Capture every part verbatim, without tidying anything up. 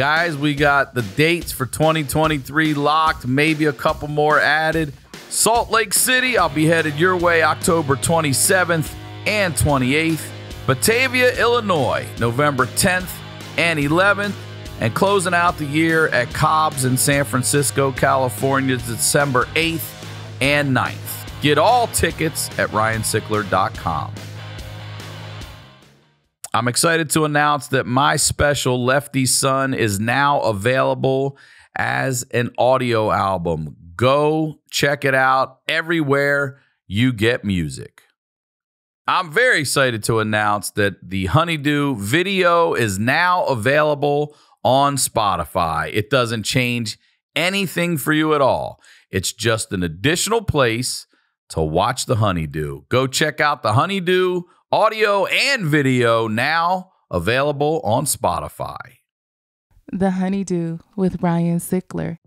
Guys, we got the dates for twenty twenty-three locked, maybe a couple more added. Salt Lake City, I'll be headed your way October twenty-seventh and twenty-eighth. Batavia, Illinois, November tenth and eleventh. And closing out the year at Cobb's in San Francisco, California, December eighth and ninth. Get all tickets at Ryan Sickler dot com. I'm excited to announce that my special Lefty Son is now available as an audio album. Go check it out everywhere you get music. I'm very excited to announce that the HoneyDew video is now available on Spotify. It doesn't change anything for you at all. It's just an additional place to watch the HoneyDew. Go check out the HoneyDew audio and video now available on Spotify. The HoneyDew with Ryan Sickler.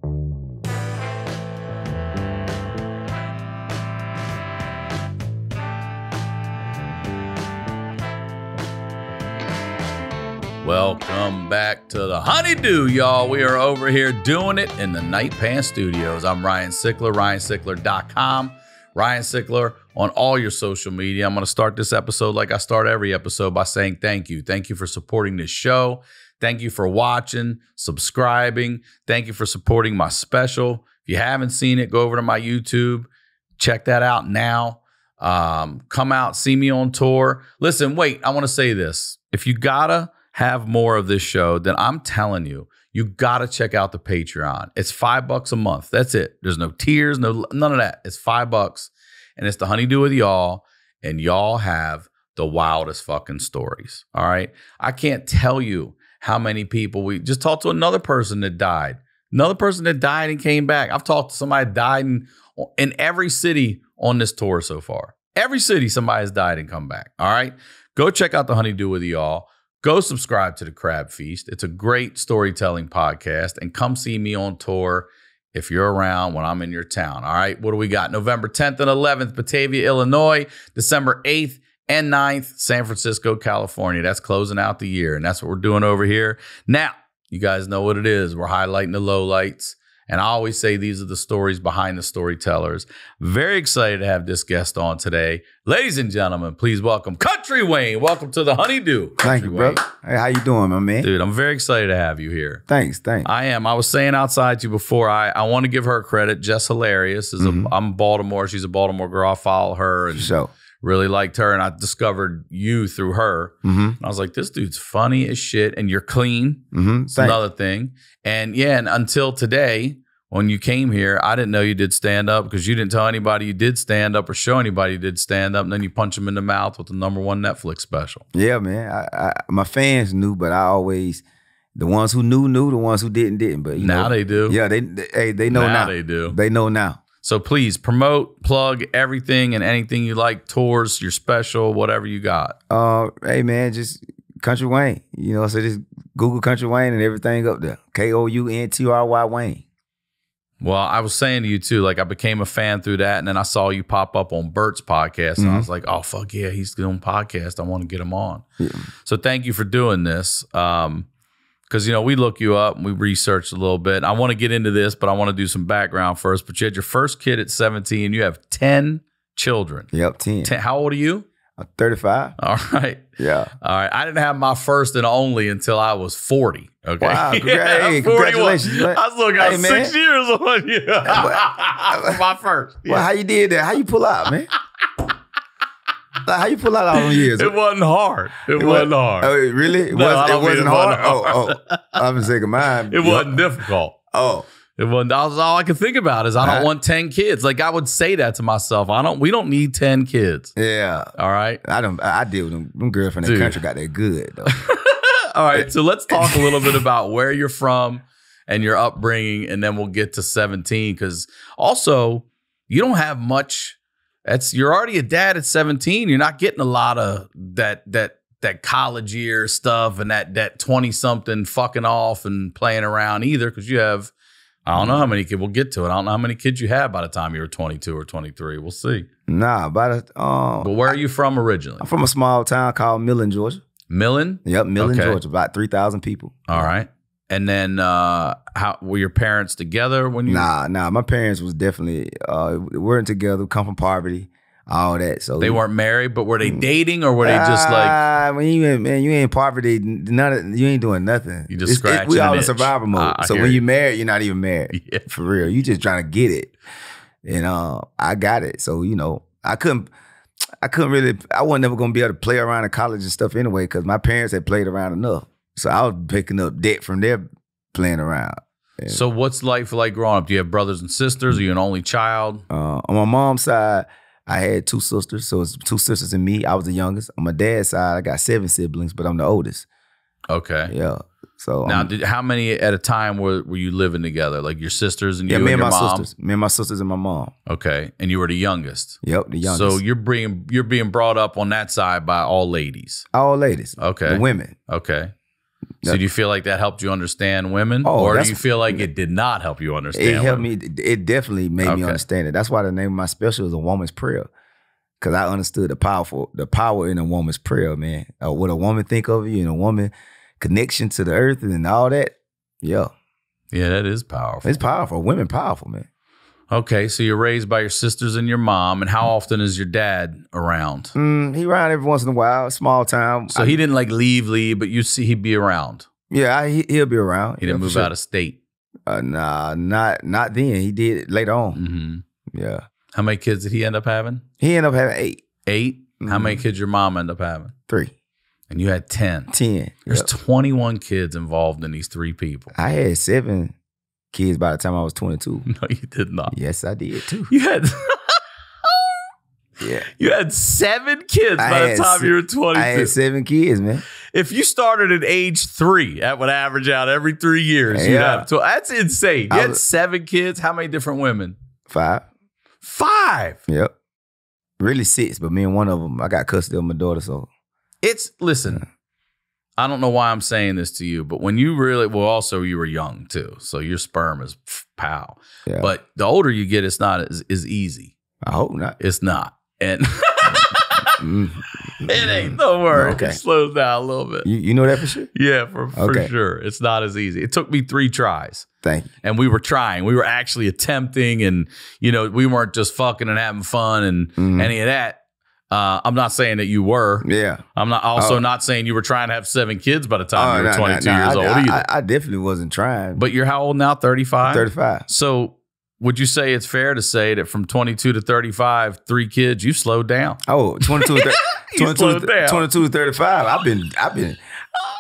Welcome back to the HoneyDew, y'all. We are over here doing it in the Night Pants Studios. I'm Ryan Sickler, Ryan Sickler dot com, Ryan Sickler on all your social media. I'm going to start this episode like I start every episode by saying thank you. Thank you for supporting this show. Thank you for watching, subscribing. Thank you for supporting my special. If you haven't seen it, go over to my YouTube. Check that out now. Um, come out, see me on tour. Listen, wait, I want to say this. If you gotta have more of this show, then I'm telling you, you got to check out the Patreon. It's five bucks a month. That's it. There's no tiers, no none of that. It's five bucks. And it's the HoneyDew with y'all. And y'all have the wildest fucking stories. All right. I can't tell you how many people we just talked to another person that died. Another person that died and came back. I've talked to somebody that died in, in every city on this tour so far. Every city, somebody has died and come back. All right. Go check out the HoneyDew with y'all. Go subscribe to the Crab Feast. It's a great storytelling podcast. And come see me on tour if you're around when I'm in your town. All right. What do we got? November tenth and eleventh, Batavia, Illinois. December eighth and ninth, San Francisco, California. That's closing out the year. And that's what we're doing over here. Now, you guys know what it is. We're highlighting the lowlights. And I always say these are the stories behind the storytellers. Very excited to have this guest on today. Ladies and gentlemen, please welcome Kountry Wayne. Welcome to the HoneyDew. Thank you, brother. Hey, how you doing, my man? Dude, I'm very excited to have you here. Thanks, thanks. I am. I was saying outside to you before, I, I want to give her credit. Jess Hilarious. Is mm-hmm. a, I'm Baltimore. She's a Baltimore girl. I follow her and so. really liked her. And I discovered you through her. Mm-hmm. And I was like, this dude's funny as shit. And you're clean. Mm-hmm. It's another thing. And yeah, and until today, when you came here, I didn't know you did stand up because you didn't tell anybody you did stand up or show anybody you did stand up. And then you punch them in the mouth with the number one Netflix special. Yeah, man. I, I, my fans knew, but I always, the ones who knew, knew. The ones who didn't, didn't. But you now know, they do. Yeah, they, they, hey, they know now. Now they do. They know now. So please promote, plug everything and anything you like, tours, your special, whatever you got. Uh, hey, man, just Kountry Wayne. You know, so just Google Kountry Wayne and everything up there. K O U N T R Y Wayne. Well, I was saying to you, too, like I became a fan through that. And then I saw you pop up on Bert's podcast. And mm-hmm. I was like, oh, fuck, yeah, he's doing podcast. I want to get him on. Yeah. So thank you for doing this. Um Because, you know, we look you up and we researched a little bit. I want to get into this, but I want to do some background first. But you had your first kid at seventeen. You have ten children. Yep, ten. ten. How old are you? I'm thirty-five. All right. Yeah. All right. I didn't have my first and only until I was forty. Okay. Wow. Yeah, hey, congratulations. But, I was looking at hey, six man. years on you. My first. Yeah. Well, how you did that? How you pull out, man? Like how you pull out all them years? It wasn't hard. It, it wasn't hard. Oh, really? It, no, was, it wasn't it hard? hard. Oh, oh. I'm sick of mine. It wasn't difficult. Oh. It wasn't. That was all I could think about is I don't I, want ten kids. Like I would say that to myself. I don't. We don't need ten kids. Yeah. All right. I don't. I deal with them, them girls from the country got that good though. All right. So let's talk a little bit about where you're from and your upbringing, and then we'll get to seventeen. Because also you don't have much. That's you're already a dad at seventeen. You're not getting a lot of that that that college year stuff and that that twenty something fucking off and playing around either, because you have I don't know how many kids. We'll get to it. I don't know how many kids you have by the time you were twenty-two or twenty-three. We'll see. Nah, by the um. But where are you from originally? I'm from a small town called Millen, Georgia. Millen. Yep, Millen, okay. Georgia. About three thousand people. All right. And then uh, how were your parents together when you? Nah, nah. My parents was definitely uh, weren't together. Come from poverty, all that. So they weren't married, but were they dating or were they just like? Ah, uh, when you ain't, man, you ain't poverty. None of, you ain't doing nothing. You just scratching. It, we all in survival mode. Uh, so when you. you're married, you're not even married. Yeah. For real, you just trying to get it. And uh, I got it. So you know, I couldn't. I couldn't really. I wasn't ever gonna be able to play around in college and stuff anyway because my parents had played around enough. So I was picking up debt from their playing around. And so what's life like growing up? Do you have brothers and sisters? Are you an only child? Uh, on my mom's side, I had two sisters. So it's two sisters and me. I was the youngest. On my dad's side, I got seven siblings, but I'm the oldest. Okay. Yeah. So now, um, did, how many at a time were were you living together? Like your sisters and yeah, you me and, and your my mom? sisters, me and my sisters and my mom. Okay, and you were the youngest. Yep, the youngest. So you're being you're being brought up on that side by all ladies. All ladies. Okay. The women. Okay. So do you feel like that helped you understand women? Oh, or do you feel like it did not help you understand women? It helped me. It definitely made okay. me understand it. That's why the name of my special is A Woman's Prayer. Because I understood the powerful, the power in a woman's prayer, man. Uh, what a woman think of you and a woman connection to the earth and all that. Yeah. Yeah, that is powerful. It's powerful. Women powerful, man. Okay, so you're raised by your sisters and your mom, and how often is your dad around? Mm, he around every once in a while, small time. So I, he didn't like leave, leave, but you see, he'd be around. Yeah, I, he, he'll be around. He didn't move sure. out of state. Uh, nah, not not then. He did later on. Mm-hmm. Yeah. How many kids did he end up having? He ended up having eight. Eight. Mm-hmm. How many kids your mom end up having? Three. And you had ten. Ten. There's yep. twenty-one kids involved in these three people. I had seven. Kids by the time I was twenty-two. No, you did not. Yes, I did too. You had yeah. You had seven kids I by the time se- you were twenty-two. I had seven kids, man. If you started at age three, that would average out every three years. Yeah. You'd have to, that's insane. You I had was, seven kids. How many different women? Five. Five? Yep. Really six, but me and one of them, I got custody of my daughter, so. It's, listen. Yeah. I don't know why I'm saying this to you, but when you really, well, also you were young too. So your sperm is pow. Yeah. But the older you get, it's not as, as easy. I hope not. It's not. And it ain't, don't worry. Okay. It slows down a little bit. You, you know that for sure? Yeah, for, for okay. sure. It's not as easy. It took me three tries. Thank you. And we were trying. We were actually attempting and, you know, we weren't just fucking and having fun and mm-hmm. any of that. Uh, I'm not saying that you were. Yeah. I'm not. Also, oh. not saying you were trying to have seven kids by the time oh, you were no, twenty-two no, no. years I, old. Either. I, I definitely wasn't trying. But you're how old now? thirty-five. thirty-five. So, would you say it's fair to say that from twenty-two to thirty-five, three kids, you slowed down? Oh, twenty-two. And twenty-two, twenty-two to thirty-five. I've been. I've been.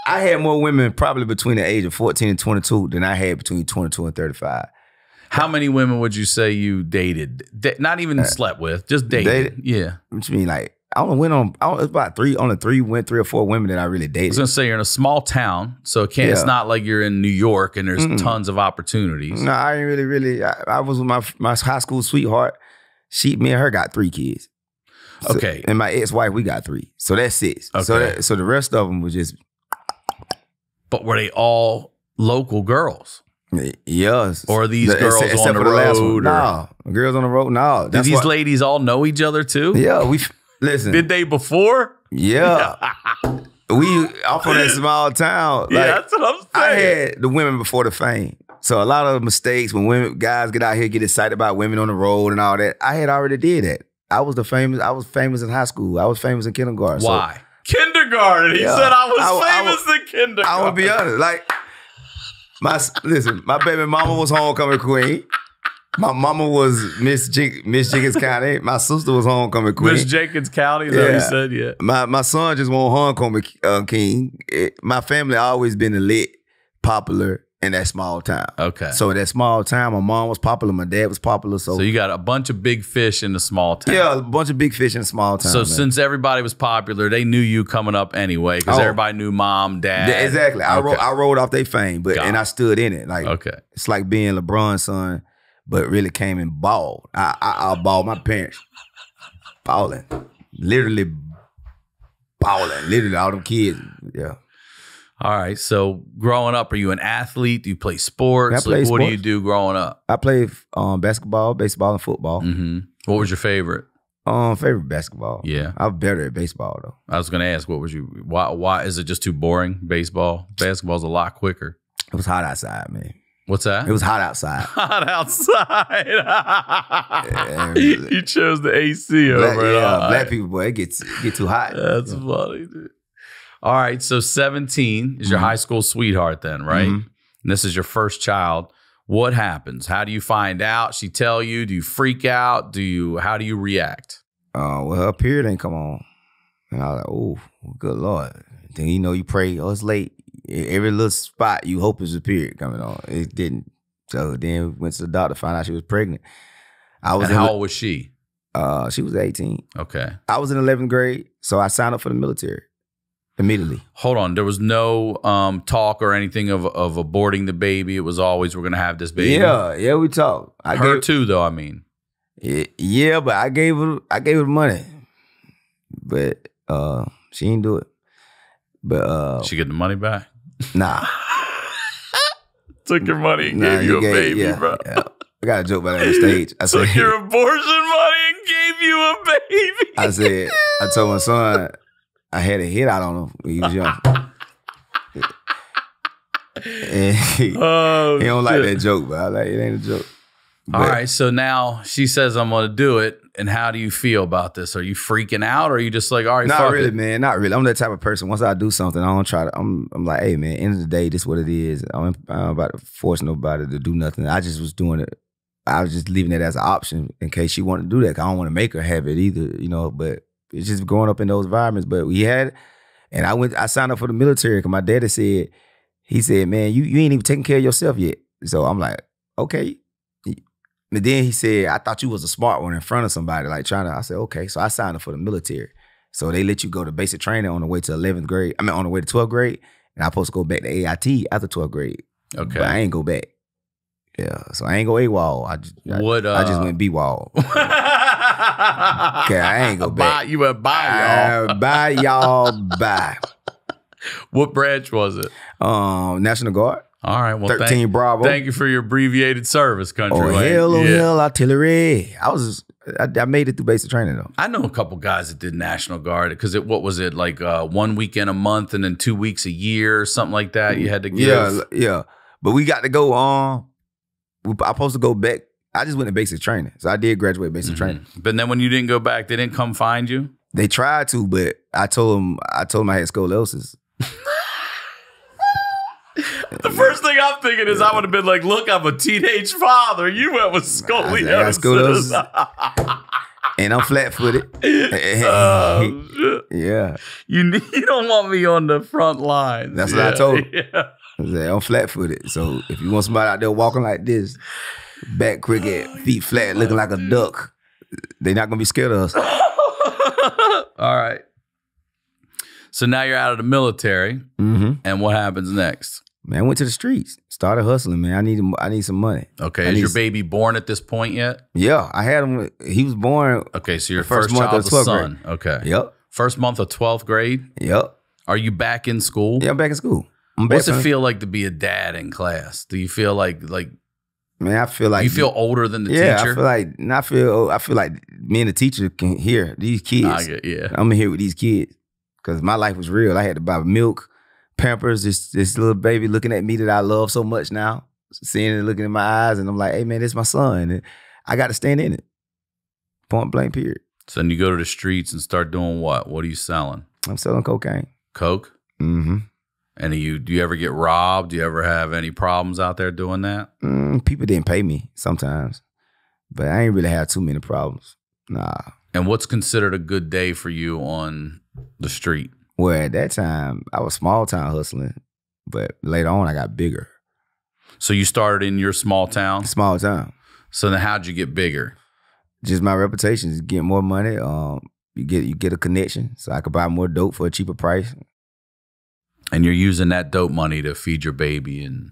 I had more women probably between the age of fourteen and twenty-two than I had between twenty-two and thirty-five. How many women would you say you dated? Da- not even uh, slept with, just dated. dated. Yeah. What you mean? Like, I only went on, I only, it's about three, only three, went three or four women that I really dated. I was going to say you're in a small town, so it can't, yeah. it's not like you're in New York and there's Mm-mm. tons of opportunities. No, I ain't really, really, I, I was with my, my high school sweetheart. She, me and her got three kids. So, okay. And my ex-wife, we got three. So that's six. Okay. So, that, so the rest of them was just. But were they all local girls? Yes. Or are these the, girls except, except on the, the road? No. Girls on the road? No. That's Did these what, ladies all know each other too? Yeah. We listen. Did they before? Yeah. we off on that small town. Like, yeah, that's what I'm saying. I had the women before the fame. So a lot of mistakes when women guys get out here get excited about women on the road and all that. I had already did that. I was the famous I was famous in high school. I was famous in kindergarten. Why? So, kindergarten. He yeah, said I was I, famous I, I, in kindergarten. I would be honest. Like My listen, my baby mama was homecoming queen. My mama was Miss Jen- Miss Jenkins County. My sister was homecoming queen. Miss Jenkins County, though yeah. you said yeah. My my son just won homecoming uh, king. It, my family always been lit, popular in that small town. Okay, so in that small town, my mom was popular, my dad was popular. So, so you got a bunch of big fish in the small town. Yeah, a bunch of big fish in the small town. So man. Since everybody was popular, they knew you coming up anyway because oh. everybody knew mom, dad. Yeah, exactly. Okay. I rolled I rolled off their fame, but God. and I stood in it. Like okay. it's like being LeBron's son, but really came and balled. I I, I balled my parents, balling, literally balling, literally all them kids. Yeah. All right, so growing up, are you an athlete? Do you play sports? I play like, sports. What do you do growing up? I played um, basketball, baseball, and football. Mm-hmm. What was your favorite? Um, favorite basketball. Yeah, I'm better at baseball though. I was gonna ask, what was you? Why? Why is it just too boring? Baseball, basketball's a lot quicker. It was hot outside, man. What's that? It was hot outside. Hot outside. Yeah, you chose the A C black, over it. Yeah, all. Black people, boy, it gets it get too hot. That's yeah. funny, dude. All right, so seventeen is your mm-hmm. high school sweetheart then, right? Mm-hmm. And this is your first child. What happens? How do you find out? She tell you? Do you freak out? Do you? How do you react? Uh, well, her period ain't come on. And I was like, oh, good Lord. Then, you know, you pray, oh, it's late. Every little spot you hope is a period coming on. It didn't. So then we went to the doctor to find out she was pregnant. I was. And how old was she? Uh, she was eighteen. Okay. I was in eleventh grade, so I signed up for the military immediately. Hold on. There was no um, talk or anything of, of aborting the baby. It was always, we're going to have this baby. Yeah. Yeah, we talked. I her gave, too, though, I mean. It, yeah, but I gave her I gave her money. But uh, she didn't do it. But uh, did she get the money back? Nah. Took your money and nah, gave you, you gave, a baby, yeah, bro. Yeah. I got a joke about it on stage. I Took said, your abortion money and gave you a baby. I said, I told my son I had a hit out on him when he was young. And he, oh, he don't shit. like that joke, but I like it ain't a joke. But, all right, so now she says I'm gonna do it, and how do you feel about this? Are you freaking out, or are you just like, all right? Not fuck really, it. man. Not really. I'm that type of person. Once I do something, I don't try to. I'm, I'm like, hey, man. End of the day, this is what it is. I'm, I'm about to force nobody to do nothing. I just was doing it. I was just leaving it as an option in case she wanted to do that. I don't want to make her have it either, you know. But it's just growing up in those environments. But we had it, and I went. I signed up for the military because my daddy said, he said, man, you you ain't even taking care of yourself yet. So I'm like, okay. And then he said, I thought you was a smart one in front of somebody, like trying to, I said, okay. So I signed up for the military. So they let you go to basic training on the way to eleventh grade. I mean, on the way to twelfth grade. And I supposed to go back to A I T after twelfth grade. Okay. But I ain't go back. Yeah. So I ain't go AWOL. I just, what, I, uh... I just went B WOL. Okay, I ain't go back. Bye, you went bye, y'all. Bye, y'all. Bye. What branch was it? Um, National Guard. All right, well, thirteen thank, Bravo. Thank you for your abbreviated service, Kountry Wayne. Oh, hell, oh, yeah. hell, artillery. I was, I, I made it through basic training, though. I know a couple guys that did National Guard, because it, what was it, like uh, one weekend a month and then two weeks a year or something like that you had to give? Yeah, yeah. But we got to go on, um, I supposed to go back. I just went to basic training, so I did graduate basic mm-hmm. training. But then when you didn't go back, they didn't come find you? They tried to, but I told them, I told them I had scoliosis. The first thing I'm thinking is yeah. I would have been like, look, I'm a teenage father. You went with scoliosis. And I'm flat-footed. Um, yeah. You you don't want me on the front line. That's yeah, what I told him. Yeah. I said, I'm flat-footed. So if you want somebody out there walking like this, back crooked, oh, feet flat, looking like a duck, they're not going to be scared of us. All right. So now you're out of the military. Mm-hmm. And what happens next? Man, I went to the streets, started hustling, man. I need, I need some money. Okay, I is your baby born at this point yet? Yeah, I had him. He was born. Okay, so your first, first month child of twelfth son. Grade. Okay. Yep. First month of twelfth grade? Yep. Are you back in school? Yeah, I'm back in school. I'm What's back it feel like to be a dad in class? Do you feel like, like, man, I feel like you feel older than the yeah, teacher. Yeah, I feel like I feel I feel like me and the teacher can hear these kids. I get, yeah, I'm in here with these kids because my life was real. I had to buy milk. Pampers, this this little baby looking at me that I love so much now, seeing it looking in my eyes, and I'm like, hey man, this is my son, and I got to stand in it. Point blank, period. So then you go to the streets and start doing what? What are you selling? I'm selling cocaine. Coke. Mm-hmm. And do you do you ever get robbed? Do you ever have any problems out there doing that? Mm, people didn't pay me sometimes, but I ain't really had too many problems. Nah. And what's considered a good day for you on the street? Well, at that time, I was small town hustling, but later on, I got bigger. So you started in your small town? Small town. So then how'd you get bigger? Just my reputation, just getting more money. Um, you get you get a connection, so I could buy more dope for a cheaper price. And you're using that dope money to feed your baby and...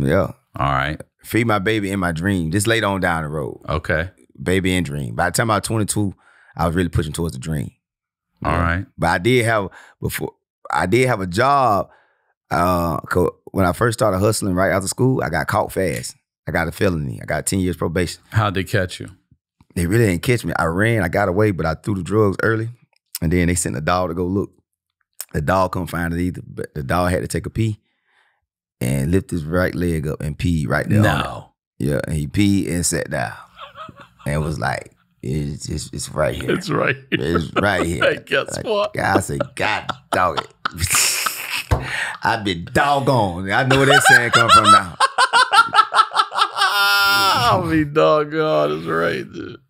Yeah. All right. Feed my baby in my dream, just later on down the road. Okay. Baby and dream. By the time I was twenty-two, I was really pushing towards the dream. All right, but I did have before I did have a job. Uh, when I first started hustling right after school, I got caught fast. I got a felony. I got ten years probation. How'd they catch you? They really didn't catch me. I ran. I got away, but I threw the drugs early, and then they sent a dog to go look. The dog couldn't find it either, but the dog had to take a pee, and lifted his right leg up and peed right there. No. Yeah, and he peed and sat down and was like, it's, it's, it's right here. It's right here. It's right here. Guess like, what? I said, God dog it. I've been doggone. I know where that sand come from now. I'll be doggone. It's right, dude.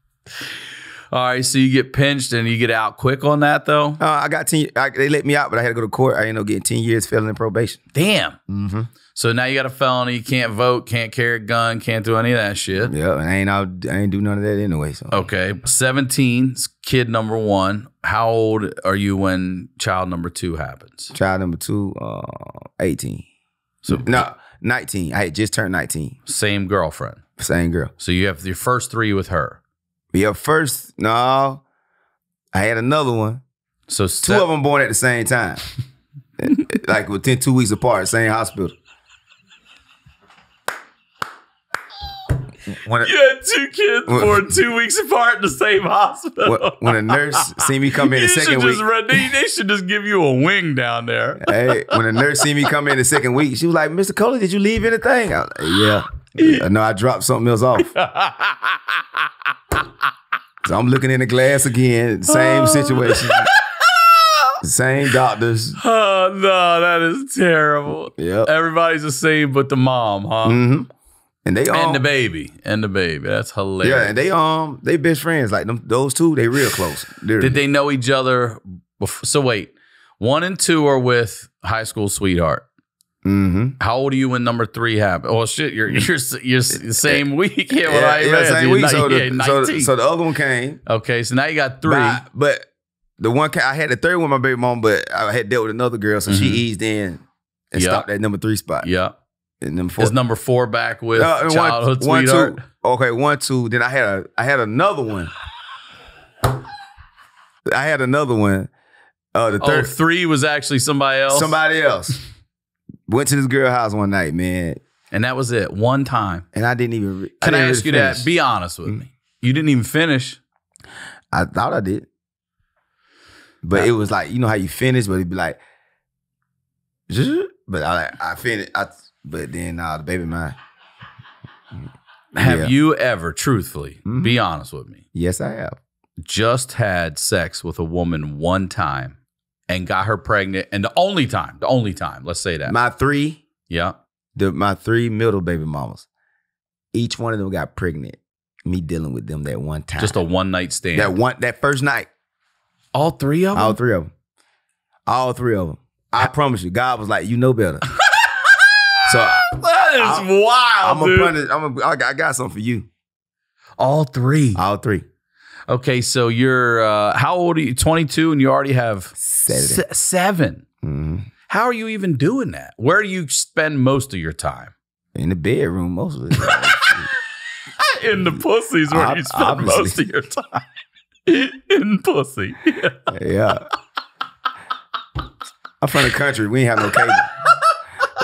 All right, so you get pinched and you get out quick on that, though? Uh, I got ten. I, they let me out, but I had to go to court. I ended up getting ten years felony probation. Damn. Mm-hmm. So now you got a felony. You can't vote, can't carry a gun, can't do any of that shit. Yeah, and I ain't, I ain't do none of that anyway. So. Okay. seventeen, kid number one. How old are you when child number two happens? Child number two, uh, eighteen. So no, nineteen. I had just turned nineteen. Same girlfriend. Same girl. So you have your first three with her. Your first, no, I had another one. So two of them born at the same time, like within two weeks apart, same hospital. When a, you had two kids when, born two weeks apart in the same hospital. When, when a nurse see me come in the second week, run, they, they should just give you a wing down there. Hey, when a nurse see me come in the second week, she was like, "Mister Coley, did you leave anything?" I was like, "Yeah, yeah. no, I dropped something else off." So I'm looking in the glass again. Same situation. Same doctors. Oh no, that is terrible. Yep. Everybody's the same, but the mom, huh? Mm-hmm. And they um, and the baby and the baby. That's hilarious. Yeah, and they um they best friends. Like them, those two, they real close. Literally. Did they know each other before? So wait, one and two are with high school sweetheart. Mm-hmm. How old are you when number three happened? Oh shit, you're you're you're same week. Yeah, well, yeah, I yeah same week. So the, so, the, so the other one came. Okay, so now you got three. By, but the one I had the third one, my baby mom, but I had dealt with another girl, so mm-hmm. she eased in and yep. stopped at number three spot. Yeah. And number four. Is number four back with uh, childhood one, sweetheart? One, two. Okay, one, two. Then I had a, I had another one. I had another one. Uh, the third. Oh, three was actually somebody else. Somebody else. Went to this girl's house one night, man. And that was it. One time. And I didn't even. I Can didn't I ask you finish. that? Be honest with mm-hmm. me. You didn't even finish. I thought I did. But I, it was like, you know how you finish, but it'd be like. But I, I finished. I. But then uh, the baby mine. Have yeah. you ever, truthfully, mm-hmm. be honest with me? Yes, I have. Just had sex with a woman one time and got her pregnant. And the only time, the only time, let's say that. My three. Yeah. The, my three middle baby mamas. Each one of them got pregnant. Me dealing with them that one time. Just a one night stand. That one, that first night. All three of them? All three of them. All three of them. I, I promise you, God was like, you know better. So that is I'm, wild, I'm dude. Punish, I'm a, I got something for you. All three. All three. Okay, so you're, uh, how old are you? twenty-two and you already have seven. Se seven. Mm-hmm. How are you even doing that? Where do you spend most of your time? In the bedroom, most of the time. In the pussies where I, you spend obviously. most of your time. In pussy. Yeah. yeah. I'm from the country. We ain't have no cable.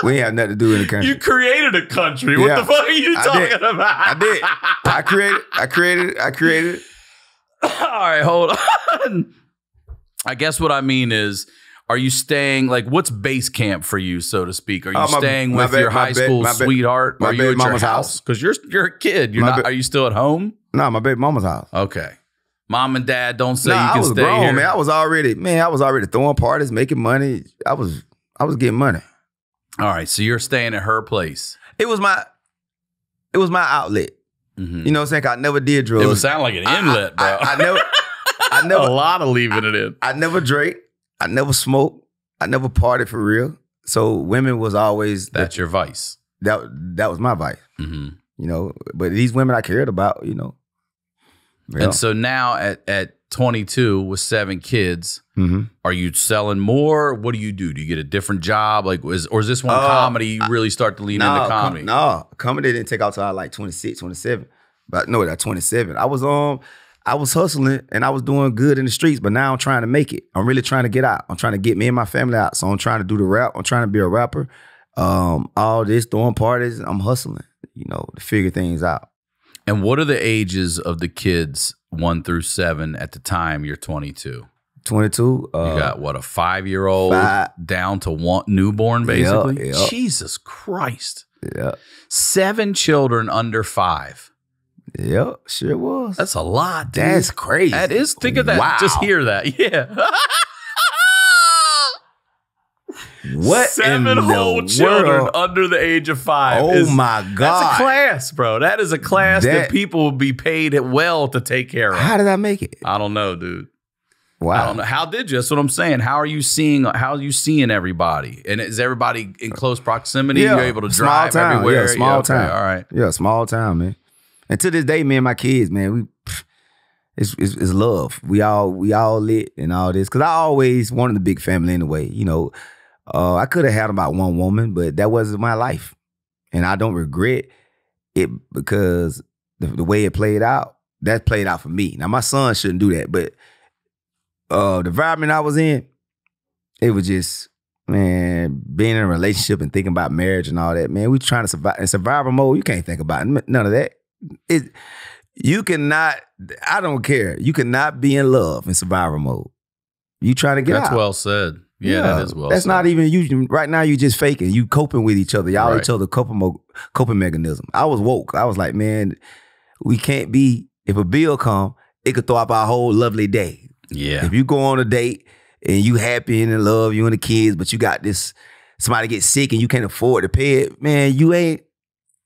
We ain't have nothing to do in the country. You created a country. What yeah, the fuck are you talking I about? I did. I created. I created. I created. All right, hold on. I guess what I mean is, are you staying? Like, what's base camp for you, so to speak? Are you uh, my, staying with bed, your high bed, school sweetheart? Bed, are you at mama's your house? Because you're you're a kid. You're not, are you still at home? No, nah, my baby mama's house. Okay. Mom and dad don't say nah, you can I was stay grown, here. Man, I was already man. I was already throwing parties, making money. I was I was getting money. All right, so you're staying at her place. It was my, it was my outlet. Mm-hmm. You know what I'm saying? I never did drugs. It would sound like an inlet, I, I, bro. I, I never, I never a lot of leaving I, it in. I never drank. I never smoked. I never partied for real. So women was always that's the, your vice. That that was my vice. Mm-hmm. You know, but these women I cared about. You know, real. And so now at at twenty-two with seven kids. Mm-hmm. Are you selling more? What do you do? Do you get a different job? Like, is, or is this one uh, comedy? You really start to lean nah, into comedy? Com no, comedy didn't take out till I like twenty-six, twenty-seven. But no, at twenty-seven, I was um, I was hustling and I was doing good in the streets. But now I'm trying to make it. I'm really trying to get out. I'm trying to get me and my family out. So I'm trying to do the rap. I'm trying to be a rapper. Um, all this throwing parties. I'm hustling. You know, to figure things out. And what are the ages of the kids one through seven at the time you're twenty-two? twenty-two. Uh, you got, what, a five-year-old five. down to one newborn, basically? Yep, yep. Jesus Christ. Yeah. Seven children under five. Yep, sure was. That's a lot, dude. That's crazy. That is. Think of that. Wow. Just hear that. Yeah. What Seven in whole the children world? Under the age of five. Oh, is, my God. That's a class, bro. That is a class that, that people will be paid well to take care of. How did I make it? I don't know, dude. Wow. I don't know. How did you? That's what I'm saying. How are you seeing? How are you seeing everybody? And is everybody in close proximity? Yeah. You're able to drive small time. everywhere. Yeah, small yeah, okay. time. All right. Yeah, small time, man. And to this day, me and my kids, man, we it's, it's, it's love. We all we all lit and all this. Because I always wanted a big family anyway. You know, uh, I could have had about one woman, but that wasn't my life. And I don't regret it because the, the way it played out, that played out for me. Now, my son shouldn't do that, but uh, the environment I was in, it was just, man, being in a relationship and thinking about marriage and all that, man, we trying to survive. In survival mode, you can't think about none of that. It, you cannot, I don't care. You cannot be in love in survival mode. You trying to get That's out. That's well said. Yeah, yeah, that is well that's said. That's not even you. Right now, you just faking. You coping with each other. Y'all right. each other coping, coping mechanism. I was woke. I was like, man, we can't be, if a bill come, it could throw up our whole lovely day. Yeah. If you go on a date and you happy and in love, you and the kids, but you got this, somebody gets sick and you can't afford to pay it, man, you ain't,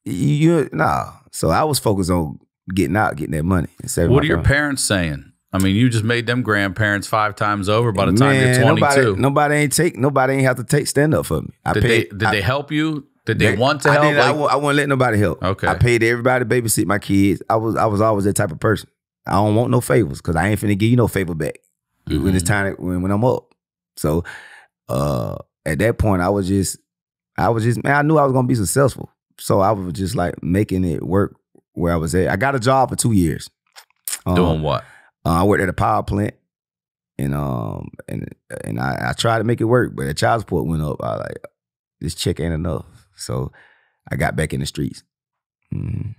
you, nah. So I was focused on getting out, getting that money. What are your parents saying? I mean, you just made them grandparents five times over by the time you're twenty-two. Nobody, nobody ain't take. Nobody ain't have to take stand up for me. I did paid, they, did I, they help you? Did they, they want to I help? Like, I, I wouldn't let nobody help. Okay, I paid everybody to babysit my kids. I was I was always that type of person. I don't want no favors because I ain't finna give you no favor back mm-hmm. when it's time to, when when I'm up. So uh, at that point, I was just I was just man. I knew I was gonna be successful. So I was just like making it work where I was at. I got a job for two years. Um, Doing what? Uh, I worked at a power plant, and um, and and I, I tried to make it work, but the child support went up. I was like, this check ain't enough. So I got back in the streets. Mm-hmm.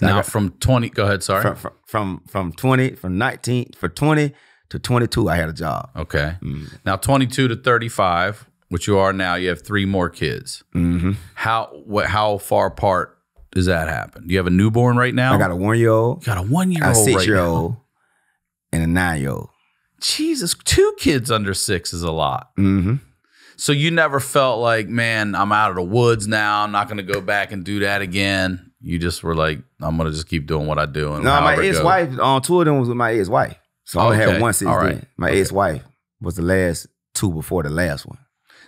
So now got, from twenty, go ahead. Sorry, from from from, from twenty, from nineteen, for twenty to twenty-two, I had a job. Okay. Mm-hmm. Now twenty-two to thirty-five. Which you are now, you have three more kids. Mm-hmm. How what? How far apart does that happen? You have a newborn right now? I got a one-year-old. You got a one-year-old right now. A six-year-old and a nine-year-old. Jesus, two kids under six is a lot. Mm-hmm. So you never felt like, man, I'm out of the woods now. I'm not going to go back and do that again. You just were like, I'm going to just keep doing what I do. And no, my ex-wife, um, two of them was with my ex-wife. So I only okay. had one since right. then. My okay. ex-wife was the last two before the last one.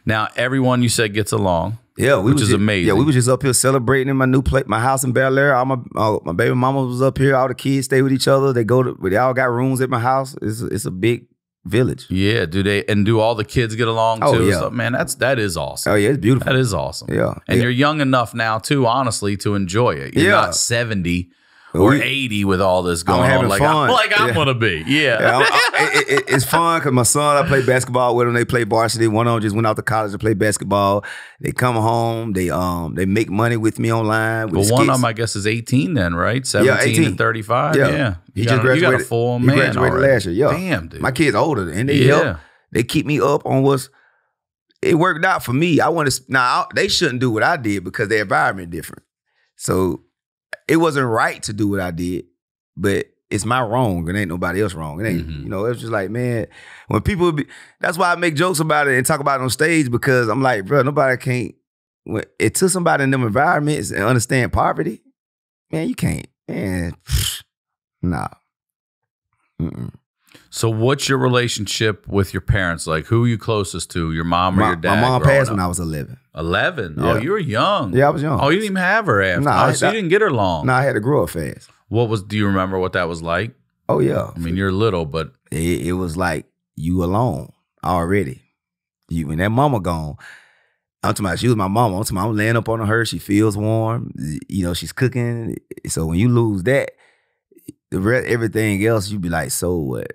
Now, everyone you said gets along, yeah, we which was is just, amazing. Yeah, we was just up here celebrating in my new place, my house in Bel Air. All my uh, my baby mama was up here. All the kids stay with each other. They go to, they all got rooms at my house. It's a, it's a big village. Yeah, do they? And do all the kids get along oh, too? Yeah. So, man, that's that is awesome. Oh yeah, it's beautiful. That is awesome. Yeah, and yeah. you're young enough now too, honestly, to enjoy it. You're yeah. not seventy. Or we, eighty with all this going on, like, I, like yeah. I'm gonna be, yeah. yeah I'm, I, it, it, it's fun because my son, I play basketball with him. They play varsity. One of them just went out to college to play basketball. They come home. They um they make money with me online. With but one of them, I guess, is eighteen then, right? Seventeen yeah, eighteen. And thirty-five. Yeah, yeah. You, he got, just graduated, you got a full man. He graduated already. last year. Yeah, damn dude. My kids older and they yeah. help. They keep me up on what's. It worked out for me. I want to now. They shouldn't do what I did because their environment different. So. It wasn't right to do what I did, but it's my wrong. It ain't nobody else's wrong. It ain't, mm-hmm. you know, it's just like, man, when people be, that's why I make jokes about it and talk about it on stage because I'm like, bro, nobody can't, when, it took somebody in them environments and understand poverty. Man, you can't, man, nah. Mm-mm. So what's your relationship with your parents? Like, who are you closest to, your mom or my, your dad? My mom passed up? when I was eleven. eleven? Yeah. Oh, you were young. Yeah, I was young. Oh, you didn't even have her after. No, nah, oh, so you didn't get her long. No, nah, I had to grow up fast. What was, do you remember what that was like? Oh, yeah. I mean, you're little, but. It, it was like you alone already. You When that mama gone, I'm talking about, she was my mama. I'm talking about, I'm laying up on her. She feels warm. You know, she's cooking. So when you lose that, the rest, everything else, you be like, so what?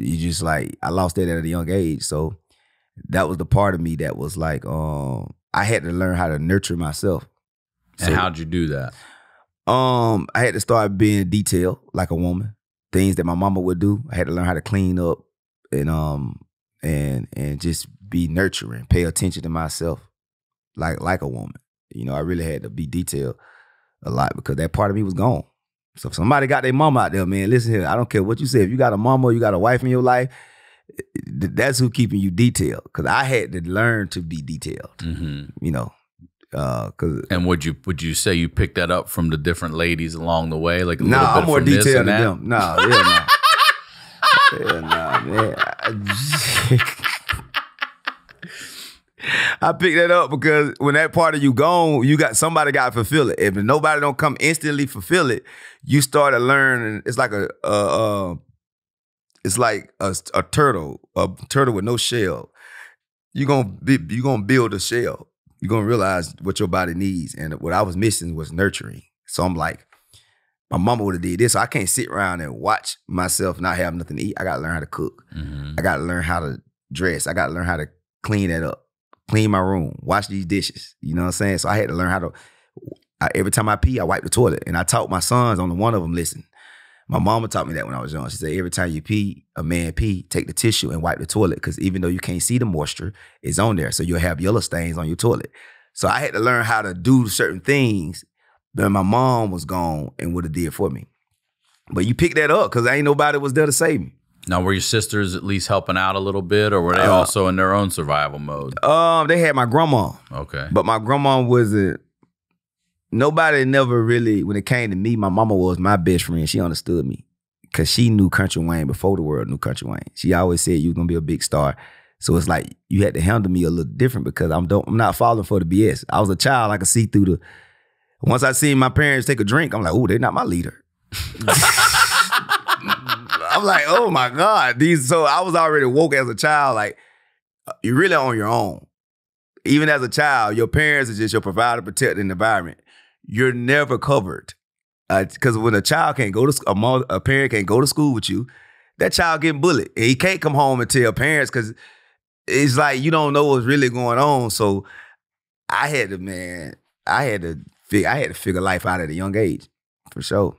You just like, I lost that at a young age. So that was the part of me that was like, um, I had to learn how to nurture myself. And so, how'd you do that? Um, I had to start being detailed like a woman. Things that my mama would do. I had to learn how to clean up and um and and just be nurturing, pay attention to myself like like a woman. You know, I really had to be detailed a lot because that part of me was gone. So if somebody got their mama out there, man, listen here, I don't care what you say. If you got a mama, you got a wife in your life, that's who keeping you detailed. Because I had to learn to be detailed, mm-hmm. you know. Uh, cause and would you would you say you picked that up from the different ladies along the way? Like a nah, little bit I'm more detailed than them. Nah, yeah, nah. yeah, nah, man. I picked that up because when that part of you gone, you got somebody got to fulfill it. If nobody don't come instantly fulfill it, you start to learn. It's like a, a, a it's like a, a turtle, a turtle with no shell. You gonna be, you gonna build a shell. You're gonna realize what your body needs. And what I was missing was nurturing. So I'm like, my mama would have did this. So I can't sit around and watch myself not have nothing to eat. I gotta learn how to cook. Mm-hmm. I gotta learn how to dress. I gotta learn how to clean that up. Clean my room, wash these dishes. You know what I'm saying? So I had to learn how to, I, every time I pee, I wipe the toilet. And I taught my sons, only one of them listen. My mama taught me that when I was young. She said, every time you pee, a man pee, take the tissue and wipe the toilet. Because even though you can't see the moisture, it's on there. So you'll have yellow stains on your toilet. So I had to learn how to do certain things when my mom was gone and would have did for me. But you pick that up because ain't nobody was there to save me. Now, were your sisters at least helping out a little bit, or were they uh, also in their own survival mode? Um, they had my grandma. Okay. But my grandma wasn't, nobody never really, when it came to me, my mama was my best friend. She understood me because she knew Kountry Wayne before the world knew Kountry Wayne. She always said you were going to be a big star. So it's like you had to handle me a little different because I'm, don't, I'm not falling for the B S. I was a child. I could see through the, once I seen my parents take a drink, I'm like, oh, they're not my leader. I'm like, oh my God. These so I was already woke as a child. Like, you're really on your own. Even as a child, your parents are just your provider, protector, and environment. You're never covered. Because uh, when a child can't go to school, a, a parent can't go to school with you, that child getting bullied. And he can't come home and tell parents because it's like you don't know what's really going on. So I had to, man, I had to figure, I had to figure life out at a young age, for sure.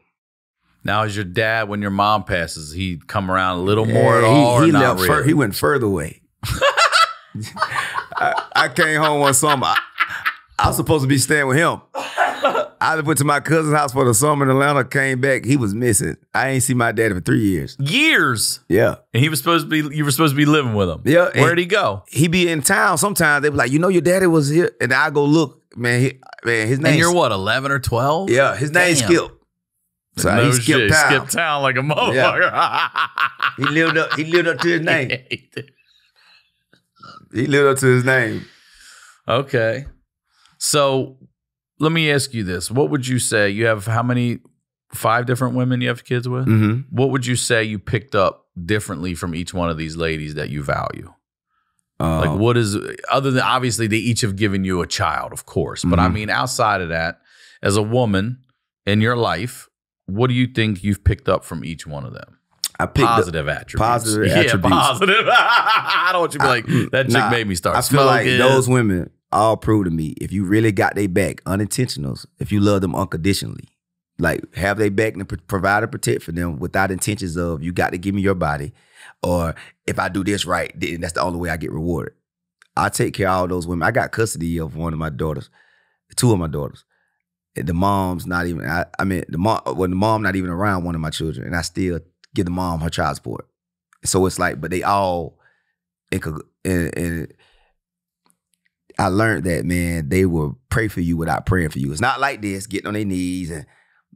Now, is your dad, when your mom passes, he come around a little more yeah, at all? He, he, or not really? He went further away. I, I came home one summer. I, I was supposed to be staying with him. I went to my cousin's house for the summer in Atlanta, came back. He was missing. I ain't seen my dad for three years. Years? Yeah. And he was supposed to be, you were supposed to be living with him. Yeah. Where'd he go? He be in town sometimes. They be like, you know, your daddy was here. And I go look, man, he, man, his name. And you're what, eleven or twelve? Yeah, his name's Skip. So no he skipped shit. town. Skipped town like a motherfucker. Yeah. he lived up. He lived up to his name. He lived up to his name. Okay, so let me ask you this: what would you say you have? How many? Five different women you have kids with. Mm-hmm. What would you say you picked up differently from each one of these ladies that you value? Um, like what is other than obviously they each have given you a child, of course. But mm-hmm. I mean, outside of that, as a woman in your life. What do you think you've picked up from each one of them? I picked positive attributes. Positive yeah, attributes. Positive. I don't want you to be like, I, that chick nah, made me start I feel smoking. Like those women all prove to me, if you really got their back, unintentionals, if you love them unconditionally, like have their back and provide and protect for them without intentions of you got to give me your body or if I do this right, then that's the only way I get rewarded. I take care of all those women. I got custody of one of my daughters, two of my daughters. The mom's not even, I, I mean, the mom, well, the mom not even around one of my children, and I still give the mom her child support. So it's like, but they all, it could, and, and I learned that, man, they will pray for you without praying for you. It's not like this, getting on their knees, and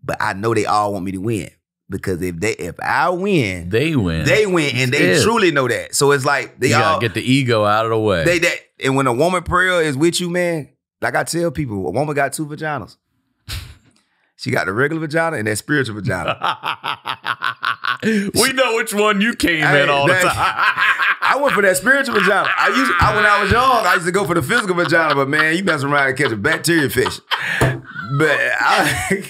but I know they all want me to win because if they, if I win, they win, they win, and they yeah. truly know that. So it's like, they you all gotta get the ego out of the way. They that, and when a woman prayer is with you, man, like I tell people, a woman got two vaginas. She got the regular vagina and that spiritual vagina. We know which one you came I, in all that, the time. I went for that spiritual vagina. I used, I, when I was young, I used to go for the physical vagina, but man, you mess around and catch a bacteria fish. But I,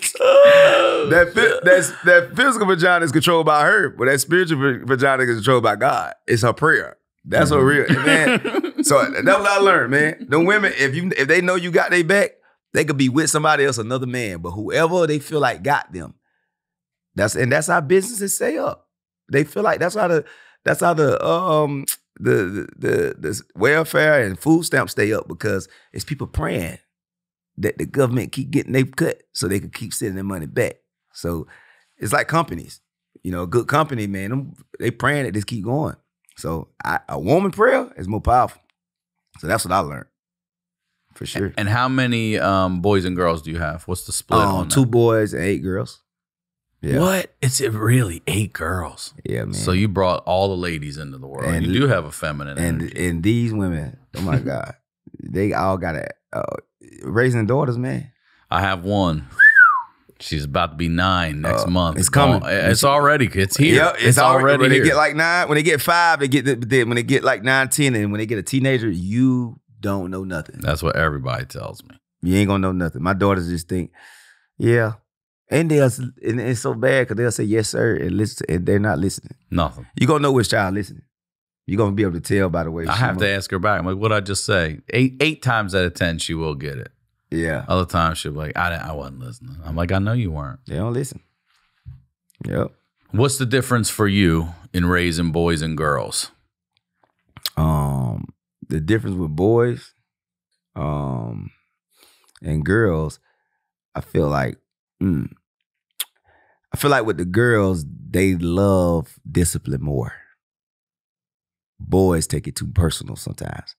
that, that, that physical vagina is controlled by her, but that spiritual vagina is controlled by God. It's her prayer. That's mm-hmm. what real, man. So that's what I learned, man. The women, if you if they know you got their back, they could be with somebody else, another man, but whoever they feel like got them. That's and that's how businesses stay up. They feel like that's how the That's how the um the the the welfare and food stamps stay up, because it's people praying that the government keep getting their cut so they can keep sending their money back. So it's like companies, you know, a good company, man. Them, they praying that this keep going. So I, a woman's prayer is more powerful. So that's what I learned. For sure. And, and how many um, boys and girls do you have? What's the split um, on that? Two boys and eight girls. Yeah. What? It's really eight girls. Yeah, man. So you brought all the ladies into the world. And you do have a feminine and energy. And these women, oh my God, they all got a uh, raising daughters, man. I have one. She's about to be nine next uh, month. It's coming. It's, all, it's already. It's here. Yep, it's, it's already, already when here. When they get like nine, when they get five, they get the, they, when they get like nine, ten, and when they get a teenager, you don't know nothing. That's what everybody tells me. You ain't gonna know nothing. My daughters just think, yeah, and they'll and it's so bad because they'll say yes sir and listen, and they're not listening. Nothing. You gonna know which child listening. You're gonna be able to tell by the way. I have to ask her back. I'm like, what'd I just say? Eight eight times out of ten, she will get it. Yeah. Other times she'll be like, I didn't, I wasn't listening. I'm like, I know you weren't. They don't listen. Yep. What's the difference for you in raising boys and girls? Um. The difference with boys um, and girls, I feel like, mm, I feel like with the girls, they love discipline more. Boys take it too personal sometimes.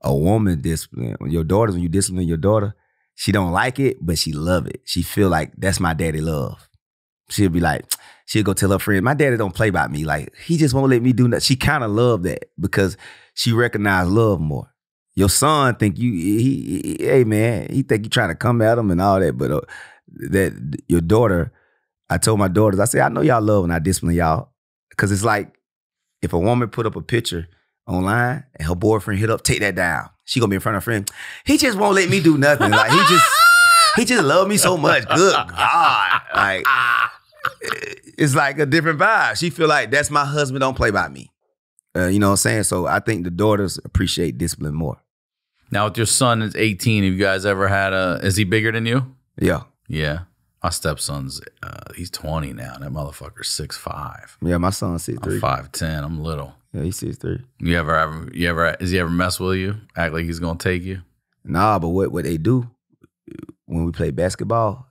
A woman discipline, when your daughters, when you discipline your daughter, she don't like it, but she love it. She feel like, that's my daddy love. She'll be like, she'll go tell her friend, my daddy don't play by me. Like, he just won't let me do nothing. She kind of loved that because she recognized love more. Your son think you, he, he, hey man, he think you trying to come at him and all that. But uh, that your daughter, I told my daughters, I said, I know y'all love and I discipline y'all. Because it's like, if a woman put up a picture online and her boyfriend hit up, take that down. She going to be in front of her friend. He just won't let me do nothing. Like, he just, he just loved me so much. Good God. Like, it's like a different vibe. She feel like, that's my husband, don't play by me. Uh, you know what I'm saying? So I think the daughters appreciate discipline more. Now with your son is eighteen, have you guys ever had a, is he bigger than you? Yeah. Yeah. My stepson's, uh, he's twenty now. That motherfucker's six five. Yeah, my son's six three. I'm five ten. I'm little. Yeah, he's six three. You ever, ever, you ever, is he ever mess with you? Act like he's going to take you? Nah, but what, what they do when we play basketball,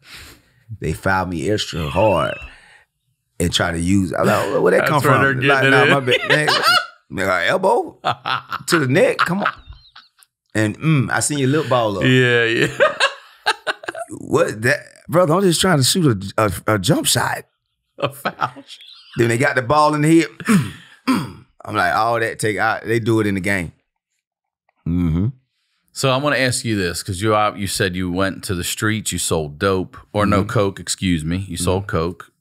they foul me extra hard and try to use. I'm like, where, where that come from? Like, nah, my bad. My elbow to the neck. Come on. And mm, I seen your lip ball up. Yeah, yeah. What that, brother? I'm just trying to shoot a, a, a jump shot. A foul shot. Then they got the ball in the head. Mm, mm. I'm like, all that take out. They do it in the game. Mm-hmm. So I want to ask you this, because you you said you went to the streets, you sold dope, or no, mm-hmm. coke, excuse me. You sold mm-hmm. coke.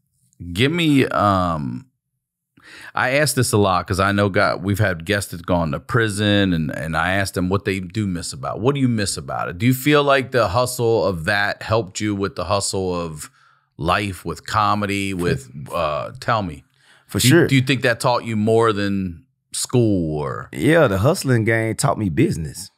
Give me, um, I ask this a lot, because I know God, we've had guests that's gone to prison, and, and I asked them what they do miss about. What do you miss about it? Do you feel like the hustle of that helped you with the hustle of life, with comedy, with, uh, tell me. For do, sure. Do you think that taught you more than school? Or? Yeah, the hustling game taught me business.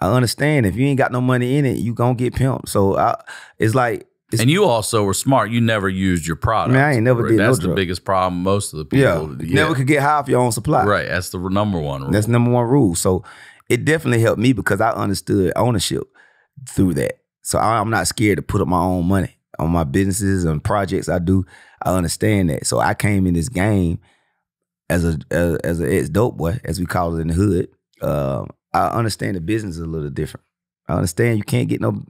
I understand if you ain't got no money in it, you gonna get pimped. So I, it's like, it's, and you also were smart. You never used your product. Man, I ain't never right? did. That's no the drug. biggest problem. Most of the people, yeah, yeah, never could get high off your own supply. Right, that's the number one rule. That's number one rule. So it definitely helped me because I understood ownership through that. So I, I'm not scared to put up my own money on my businesses and projects I do. I understand that. So I came in this game as a as, as an ex dope boy, as we call it in the hood. Um, I understand the business is a little different. I understand you can't get no, you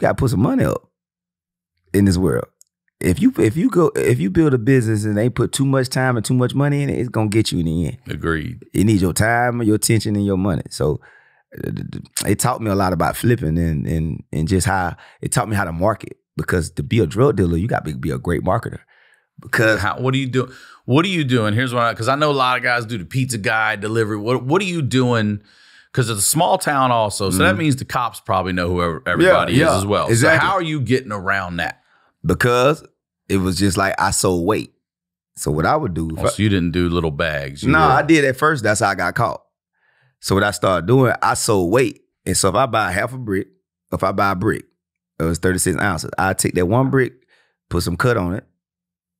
gotta put some money up in this world. If you if you go if you build a business and they put too much time and too much money in it, it's gonna get you in the end. Agreed. It needs your time, your attention, and your money. So it taught me a lot about flipping and and and just how it taught me how to market. Because to be a drug dealer, you gotta be a great marketer. Because how, what do you do? What are you doing? Here's what I, because I know a lot of guys do the pizza guy delivery. What What are you doing? Because it's a small town also, so mm-hmm. that means the cops probably know whoever everybody yeah, is yeah, as well. Exactly. So how are you getting around that? Because it was just like I sold weight. So what I would do. Oh, I, so you didn't do little bags. No, nah, I did at first. That's how I got caught. So what I started doing, I sold weight, and so if I buy half a brick, if I buy a brick, it was thirty-six ounces. I take that one brick, put some cut on it.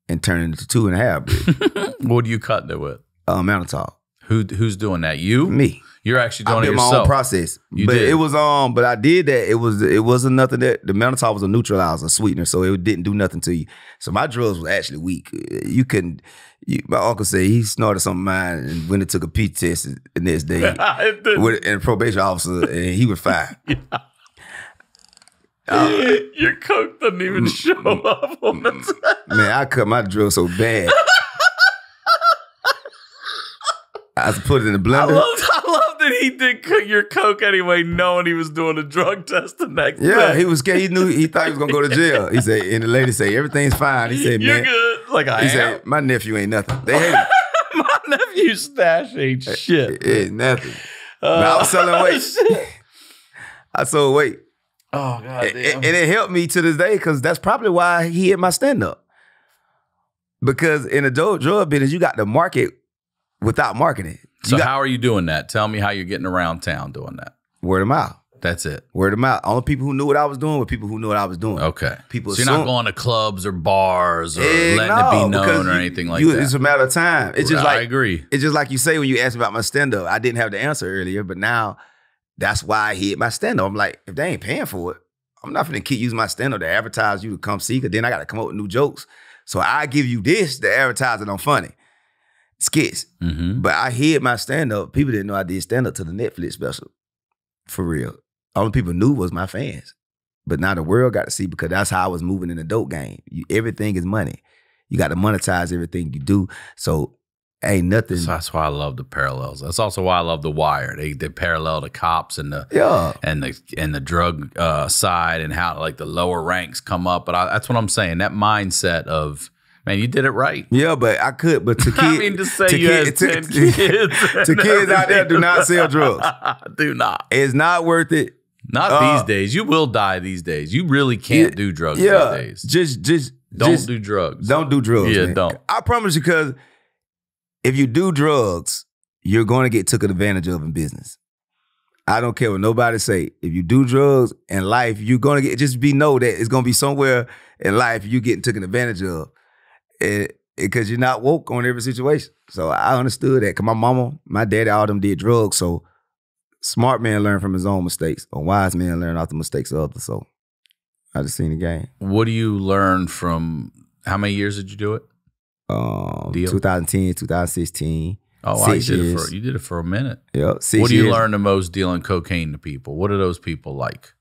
and turn it into two and a half bricks. What do you cutting it with? Uh, mannitol. Who who's doing that? You? Me. You're actually doing I did it yourself. My own process. You but did. It was um, but I did that. It was it wasn't nothing that the mannitol was a neutralizer, a sweetener, so it didn't do nothing to you. So my drugs were actually weak. You couldn't. You, my uncle said he snorted some of mine and went and took a pee test the next day with a probation officer, and he was fine. Yeah. Uh, Your coke doesn't even show up on the time. Man, I cut my drill so bad. I put it in the blender. I love, I love that he did cook your coke anyway, knowing he was doing a drug test the next day. Yeah, he was scared. He knew he thought he was gonna go to jail. He said, and the lady said, everything's fine. He said, man, you're good. Like I he am. Said, my nephew ain't nothing. They hate him. My nephew's stash ain't shit. It, it ain't nothing. Uh, but I was selling weight. Shit. I sold weight. Oh God! And, and it helped me to this day because that's probably why he hit my stand up. Because in the drug business, you got to market without marketing. You so got, how are you doing that? Tell me how you're getting around town doing that. Word of mouth. That's it. Word of mouth. Only people who knew what I was doing were people who knew what I was doing. Okay. People. So assume, you're not going to clubs or bars or eh, letting no, it be known or you, anything like you, that. It's a matter of time. It's just I like agree. It's just like you say when you asked about my stand up. I didn't have the answer earlier, but now. That's why I hit my stand-up. I'm like, if they ain't paying for it, I'm not finna keep using my stand-up to advertise you to come see, because then I got to come up with new jokes. So I give you this to advertise that I'm funny. Skits. Mm-hmm. But I hid my stand-up. People didn't know I did stand-up till the Netflix special. For real. All the people knew was my fans. But now the world got to see, because that's how I was moving in the dope game. You, everything is money. You got to monetize everything you do. So... ain't nothing. So that's why I love the parallels. That's also why I love The Wire. They they parallel the cops and the yeah. and the and the drug uh, side and how like the lower ranks come up. But I, that's what I'm saying. That mindset of man, you did it right. Yeah, but I could. But to kids, I mean to say to you kid, to, ten kids, to, to kids out there, do not sell drugs. Do not. It's not worth it. Not uh, these days. You will die these days. You really can't it, do drugs yeah, these days. Just just don't just, do drugs. Don't do drugs. Yeah, man. Don't. I promise you, because. If you do drugs, you're going to get took advantage of in business. I don't care what nobody say. If you do drugs in life, you're going to get, just be know that it's going to be somewhere in life you're getting taken advantage of because you're not woke on every situation. So I understood that because my mama, my daddy, all them did drugs. So smart man learn from his own mistakes. A wise man learn off the mistakes of others. So I just seen the game. What do you learn from, how many years did you do it? Um, twenty ten, twenty sixteen. Oh, I did it for, you did it for a minute. Yeah. What do you years. learn the most dealing cocaine to people? What are those people like?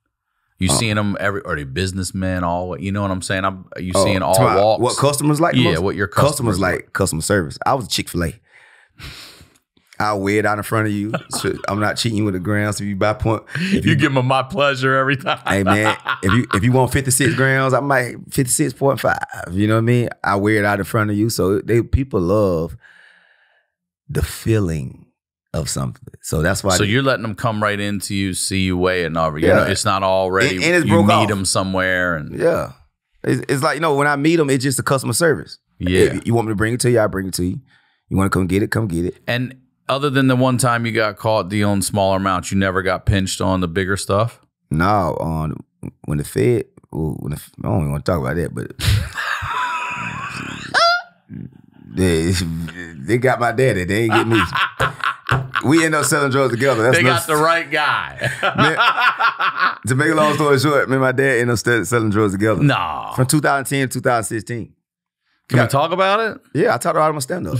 You uh, seeing them every? Are they businessmen? All you know what I'm saying? I'm you uh, seeing all my, walks. What customers like? Yeah. Most? What your customers, customers like, like? Customer service. I was Chick-fil-A. I'll wear it out in front of you. I'm not cheating you with the grams. So if you buy point, if you, you give them my pleasure every time. Hey man, if you if you want fifty-six grams, I might fifty-six point five. You know what I mean? I wear it out in front of you. So they people love the feeling of something. So that's why. So they, you're letting them come right into you, see you weigh it, and all. You yeah. know, it's not already. And, and it's broke you meet off. them somewhere, and yeah, it's, it's like you know when I meet them, it's just the customer service. Yeah, if you want me to bring it to you, I bring it to you. You want to come get it, come get it, and. Other than the one time you got caught dealing smaller amounts, you never got pinched on the bigger stuff? No. Um, when the Fed, when the, I don't even want to talk about that, but they, they got my daddy. They ain't get me. We end up selling drugs together. That's they got the right guy. Man, to make a long story short, me and my dad ended up selling drugs together. No. From twenty ten to twenty sixteen. Can we talk about it? Yeah, I talked about my stand-up.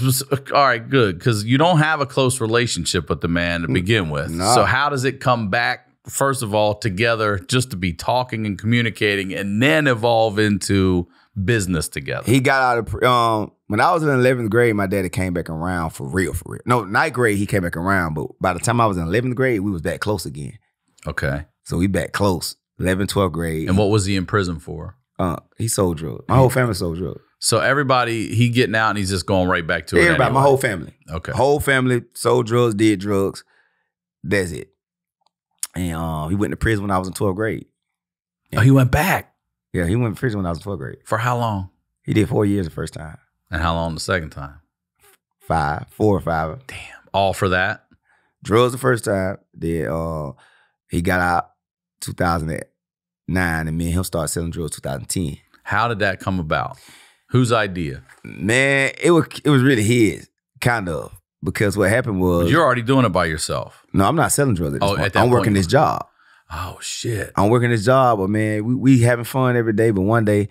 All right, good. Because you don't have a close relationship with the man to begin with. Nah. So how does it come back, first of all, together just to be talking and communicating and then evolve into business together? He got out of... Um, when I was in eleventh grade, my daddy came back around for real, for real. No, ninth grade, he came back around. But by the time I was in eleventh grade, we was back close again. Okay. So we back close. eleventh, twelfth grade. And what was he in prison for? Uh, he sold drugs. My whole family sold drugs. So everybody, he getting out and he's just going right back to it. Everybody, anyway. My whole family. Okay. Whole family sold drugs, did drugs. That's it. And um, he went to prison when I was in twelfth grade. And oh, he went back? Yeah, he went to prison when I was in twelfth grade. For how long? He did four years the first time. And how long the second time? Five, four or five. Damn. All for that? Drugs the first time. Then uh, he got out two thousand nine and me and him started selling drugs two thousand ten. How did that come about? Whose idea? Man, it was it was really his, kind of. Because what happened was... But you're already doing it by yourself. No, I'm not selling drugs at this oh, point. At that I'm point, working this job. Oh, shit. I'm working this job, but man, we, we having fun every day, but one day,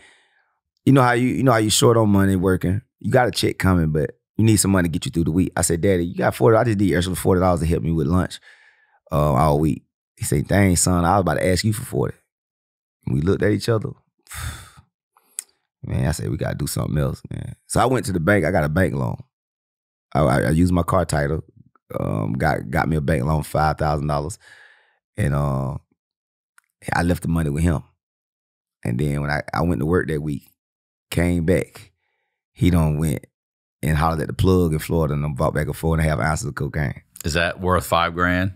you know how you you know how you short on money working? You got a check coming, but you need some money to get you through the week. I said, Daddy, you got forty dollars. I just need extra forty dollars to help me with lunch uh, all week. He said, dang, son, I was about to ask you for forty dollars. And we looked at each other. Man, I said, we got to do something else, man. So I went to the bank. I got a bank loan. I, I used my car title, um, got got me a bank loan, five thousand dollars. And uh, I left the money with him. And then when I, I went to work that week, came back, he done went and hollered at the plug in Florida and bought back a four and a half ounces of cocaine. Is that worth five grand?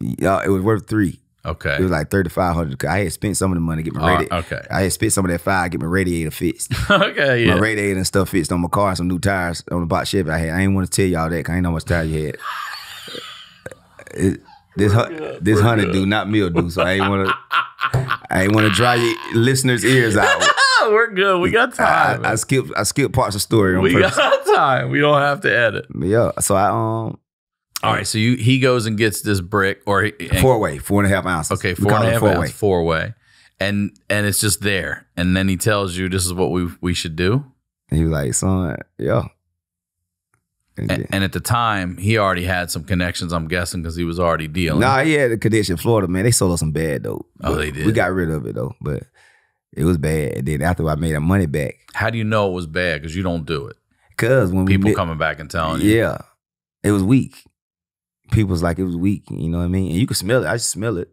Yeah, it was worth three. Okay. It was like thirty-five hundred. I had spent some of the money getting my radiator. Uh, okay. I had spent some of that five getting my radiator fixed. Okay, yeah. My radiator and stuff fixed on my car, and some new tires on the box Chevy I had. I ain't want to tell y'all that because I ain't know how much tire you had. It, this hun this honeydew, not mildew, so I ain't want to I ain't want to dry your listeners' ears out. We're good. We got time. I, I skipped I skipped parts of the story on We purpose. Got time. We don't have to edit. Yeah. So I um. All right, so you he goes and gets this brick or he, four way, four and a half ounces. Okay, four and a half ounces, four way, and and it's just there. And then he tells you, "This is what we we should do." And he was like, "Son, yeah." And, and, and at the time, he already had some connections. I'm guessing because he was already dealing. Nah, he had a connection in Florida, man. They sold us some bad though. Oh, they did. We got rid of it though, but it was bad. And then after I made that money back, how do you know it was bad? Because you don't do it. Because when people we did, coming back and telling you, yeah, it was weak. People's like, it was weak, you know what I mean? And you could smell it. I just smell it.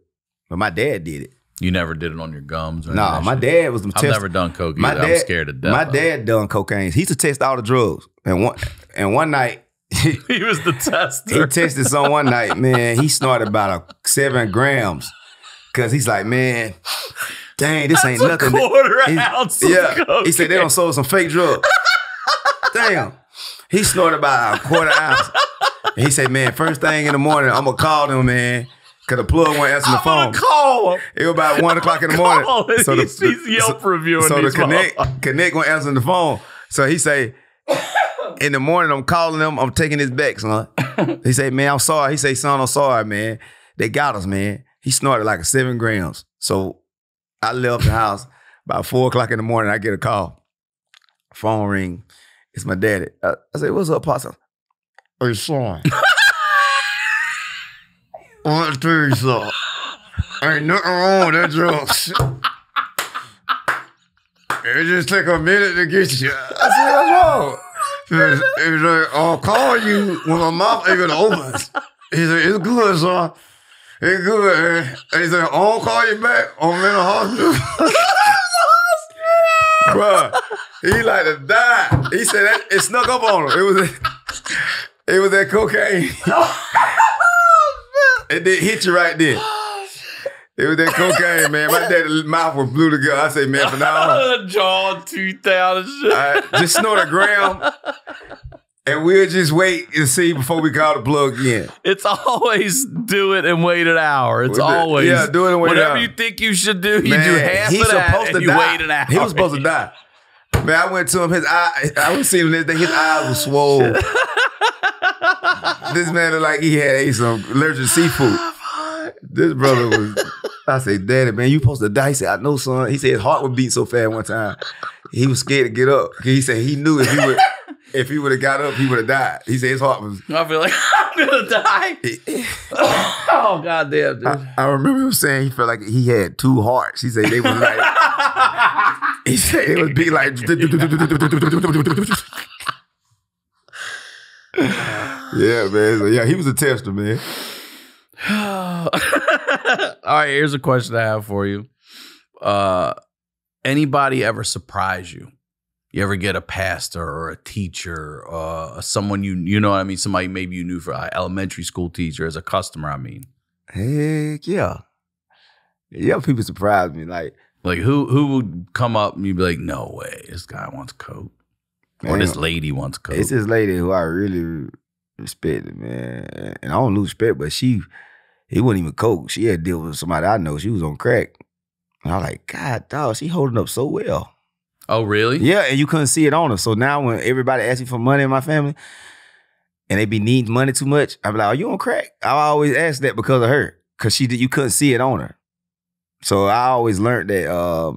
But my dad did it. You never did it on your gums or anything? Nah, my shit? dad was the test. I've never done cocaine. My dad, I'm scared to death. My dad it. done cocaine. He used to test all the drugs. And one and one night. He was the tester. He tested some one night, man. He snorted about a seven grams. Because he's like, man, dang, this That's ain't nothing. A quarter that, ounce he, Yeah. Cocaine. He said they done sold some fake drugs. Damn. He snorted about a quarter ounce. He said, man, first thing in the morning, I'm going to call them, man, because the plug won't answer the I'm phone. I'm going to call him. It was about one o'clock in the morning. So the, he's, he's Yelp so, reviewing So the Connect, Connect won't answer the phone. So he say, in the morning, I'm calling them. I'm taking this back, son. He say, man, I'm sorry. He say, son, I'm sorry, man. They got us, man. He snorted like a seven grams. So I left the house. About four o'clock in the morning, I get a call. Phone ring. It's my daddy. I, I said, what's up, Possum? Hey, son. One thing, son. Ain't nothing wrong with that drug. It just take a minute to get you. I said, what's wrong? He was like, I'll call you when my mouth even opens. He said, it's good, son. It's good. And he said, I won't call you back. I'm in a hospital. Bruh, he like to die. He said that it snuck up on him. It was... It was that cocaine. It did hit you right there. It was that cocaine, man. My daddy's mouth was blue to go. I say, man, for now on. Jaw tooth out and shit. Right, just snort a gram. And we'll just wait and see before we call the plug in. It's always do it and wait an hour. It's always. Yeah, do it and wait an hour. Whatever you think you should do, you man, do half of that and you die. wait an hour. He was supposed to die. Man, I went to him. His eye, I was seeing him. His eyes were swollen. This man looked like he had ate some allergic seafood. This brother was. I said, Daddy, man, you supposed to die. He said, I know, son. He said his heart would beat so fast one time. He was scared to get up. He said he knew if he would, if he would have got up, he would have died. He said his heart was. I feel like I'm gonna die. Oh goddamn, dude! I, I remember him saying he felt like he had two hearts. He said they were like. He said it would be like. Yeah, man. So, yeah, he was a tester, man. All right, here's a question I have for you. Uh, anybody ever surprise you? You ever get a pastor or a teacher, uh, someone you you know what I mean? Somebody maybe you knew for uh, elementary school teacher as a customer. I mean, heck yeah, yeah. People surprise me like. Like who who would come up and you'd be like, no way, this guy wants coke. Or man, this lady wants coke. It's this lady who I really respected, man. And I don't lose respect, but she, it wasn't even coke. She had to deal with somebody I know. She was on crack. And I was like, God, dog, she holding up so well. Oh, really? Yeah, and you couldn't see it on her. So now when everybody asks you for money in my family, and they be needing money too much, I'm like, "Are you on crack?" I always ask that because of her, because she did, you couldn't see it on her. So I always learned that, uh,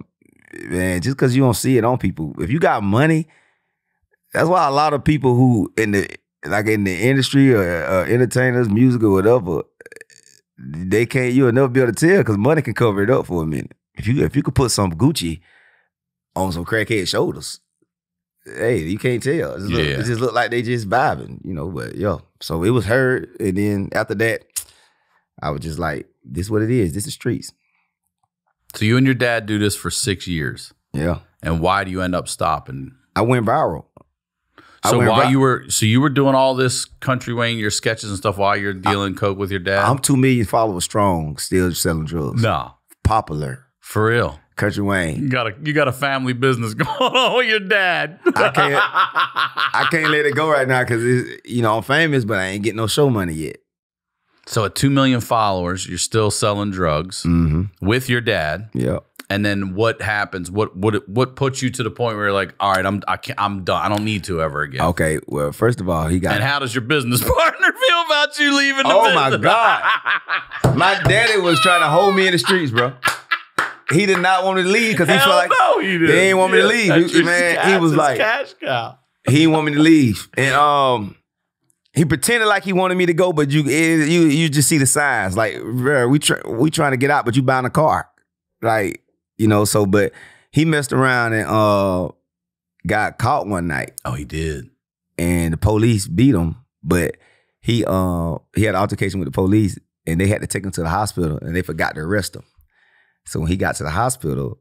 man, just because you don't see it on people, if you got money, that's why a lot of people who in the like in the industry or uh, entertainers, music or whatever, they can't you enough be able to tell because money can cover it up for a minute. If you if you could put some Gucci on some crackhead shoulders, hey, you can't tell. It just, yeah. look, it just look like they just vibing, you know. But yo, so it was her, and then after that, I was just like, "This is what it is. This is streets." So you and your dad do this for six years, yeah. And why do you end up stopping? I went viral. So went while vi you were, so you were doing all this Kountry Wayne, your sketches and stuff, while you're dealing I, coke with your dad. I'm two million followers strong, still selling drugs. No, popular for real. Kountry Wayne, you got a you got a family business going on with your dad. I can't I can't let it go right now because you know I'm famous, but I ain't getting no show money yet. So at two million followers, you're still selling drugs mm-hmm. with your dad. Yeah. And then what happens? What what what puts you to the point where you're like, all right, I'm I can't, I'm done. I don't need to ever again. Okay. Well, first of all, he got. And how does your business partner feel about you leaving? The oh business? my God! My daddy was trying to hold me in the streets, bro. He did not want me to leave because he felt like no, he didn't. they didn't want me to leave. He, man, cash, he was like, cash cow. He didn't want me to leave, and um, he pretended like he wanted me to go, but you it, you you just see the signs like we try, we trying to get out, but you buying a car, like you know. So, but he messed around and uh got caught one night. Oh, he did, and the police beat him, but he uh he had an altercation with the police, and they had to take him to the hospital, and they forgot to arrest him. So when he got to the hospital,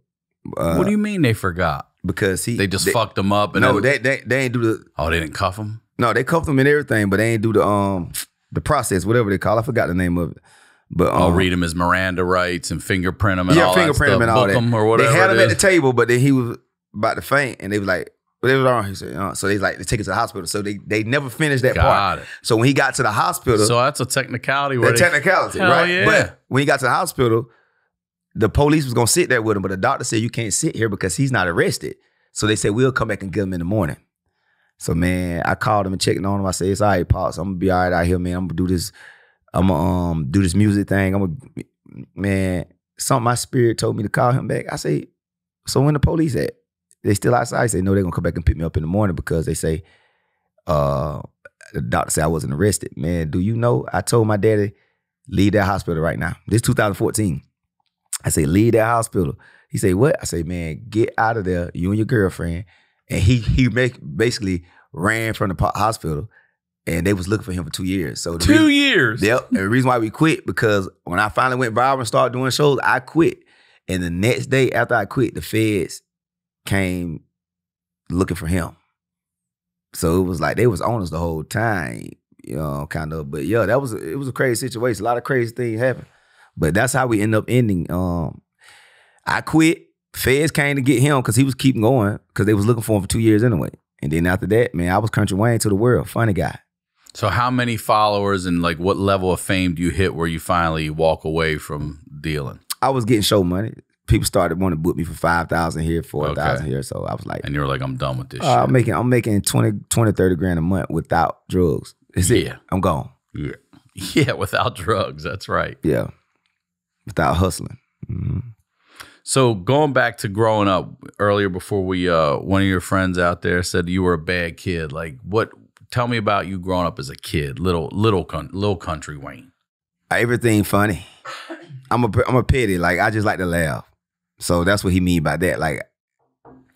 uh, what do you mean they forgot? Because he they just they, fucked him up. And no, they they they ain't do the. Oh, they didn't cuff him. No, they cuffed him and everything, but they ain't do the um the process, whatever they call it. I forgot the name of it. But um, I'll read him as Miranda rights and fingerprint him and yeah, all fingerprint that stuff. Him and all Book that. Him or whatever. They had him at the table, but then he was about to faint, and they was like, "What was wrong?" He said, oh. "So they like they take him to the hospital." So they they never finished that got part. It. So when he got to the hospital, so that's a technicality. Where that they, technicality, hell right? Yeah. But when he got to the hospital. The police was gonna sit there with him, but the doctor said, you can't sit here because he's not arrested. So they said, we'll come back and get him in the morning. So, man, I called him and checked on him. I said, it's all right, Pops. I'm gonna be all right out here, man. I'm gonna do this. I'm gonna um, do this music thing. I'm gonna, man, something my spirit told me to call him back. I said, so when the police at? They still outside? I said, no, they're gonna come back and pick me up in the morning because they say, uh, the doctor said I wasn't arrested. Man, do you know? I told my daddy, leave that hospital right now. This is two thousand fourteen. I say, leave that hospital. He say, what? I say, man, get out of there, you and your girlfriend. And he he make, basically ran from the hospital, and they was looking for him for two years. So Two reason, years? Yep. And the reason why we quit, because when I finally went viral and started doing shows, I quit. And the next day after I quit, the feds came looking for him. So it was like, they was on us the whole time, you know, kind of. But yeah, that was it was a crazy situation. A lot of crazy things happened. But that's how we end up ending. Um, I quit. Feds came to get him because he was keeping going because they was looking for him for two years anyway. And then after that, man, I was Kountry Wayne to the world. Funny guy. So how many followers and like what level of fame do you hit where you finally walk away from dealing? I was getting show money. People started wanting to book me for five thousand here, four thousand okay. here. So I was like. And you were like, I'm done with this uh, shit. I'm making, I'm making twenty, twenty, thirty grand a month without drugs. That's yeah. it. I'm gone. Yeah. Yeah, without drugs. That's right. Yeah. Without hustling. Mm-hmm. So going back to growing up earlier, before we, uh, one of your friends out there said you were a bad kid. Like, what? Tell me about you growing up as a kid, little little little Kountry Wayne. Everything funny. I'm a I'm a pity. Like I just like to laugh. So that's what he mean by that. Like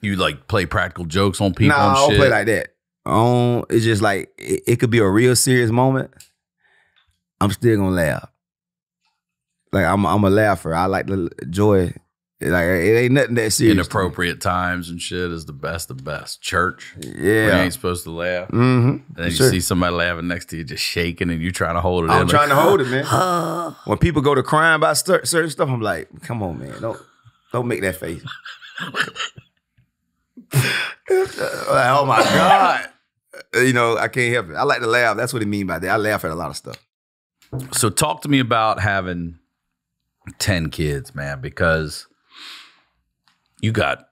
you like play practical jokes on people. No, nah, I don't shit. play like that. Um, it's just like it, it could be a real serious moment. I'm still gonna laugh. Like I'm, I'm a laugher. I like the joy. Like it ain't nothing that serious. Inappropriate times and shit is the best, the best. Church, yeah, when you ain't supposed to laugh. Mm-hmm. And then you sure. see somebody laughing next to you, just shaking, and you trying to hold it. I'm in. trying like, to hold it, man. When people go to crying about certain stuff, I'm like, come on, man, don't, don't make that face. Like, oh my God, you know I can't help it. I like to laugh. That's what it mean by that. I laugh at a lot of stuff. So talk to me about having ten kids, man, because you got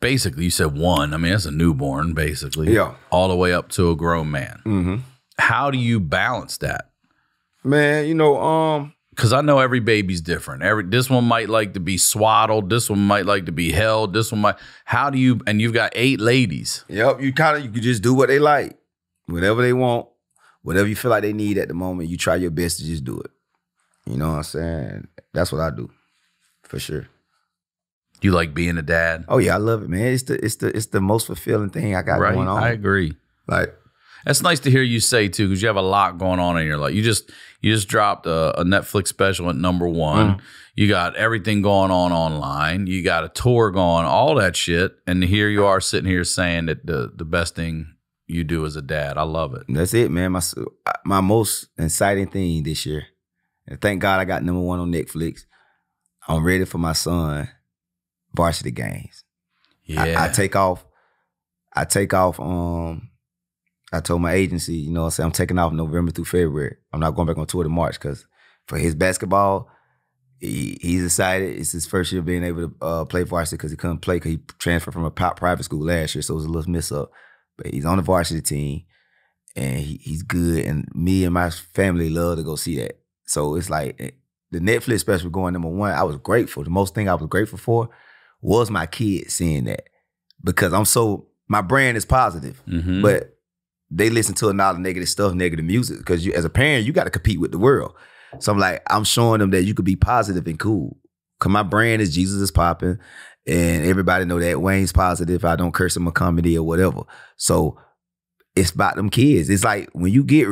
basically, you said one. I mean, that's a newborn, basically. Yeah. All the way up to a grown man. Mm-hmm. How do you balance that? Man, you know, um... because I know every baby's different. Every this one might like to be swaddled. This one might like to be held. This one might... How do you... And you've got eight ladies. Yep. You kind of... You just do what they like. Whatever they want. Whatever you feel like they need at the moment, you try your best to just do it. You know what I'm saying? That's what I do. For sure. You like being a dad? Oh yeah, I love it, man. It's the it's the it's the most fulfilling thing I got right. going on. I agree. Like that's nice to hear you say too, because you have a lot going on in your life. You just you just dropped a, a Netflix special at number one. Mm. You got everything going on online. You got a tour going, all that shit. And here you are sitting here saying that the the best thing you do as a dad. I love it. That's it, man. My my most exciting thing this year. And thank God I got number one on Netflix. I'm ready for my son. Varsity games. Yeah. I, I take off. I take off. Um, I told my agency, you know what I'm saying? I'm taking off November through February. I'm not going back on tour to March because for his basketball, he, he's excited. It's his first year being able to uh, play varsity because he couldn't play because he transferred from a private school last year. So it was a little miss up. But he's on the varsity team and he, he's good. And me and my family love to go see that. So it's like the Netflix special going number one. I was grateful. The most thing I was grateful for was my kid seeing that because I'm so, my brand is positive, mm-hmm. but they listen to a lot of negative stuff, negative music because you as a parent, you got to compete with the world. So I'm like, I'm showing them that you could be positive and cool because my brand is Jesus is popping and everybody know that Wayne's positive. I don't curse him a comedy or whatever. So it's about them kids. It's like when you get,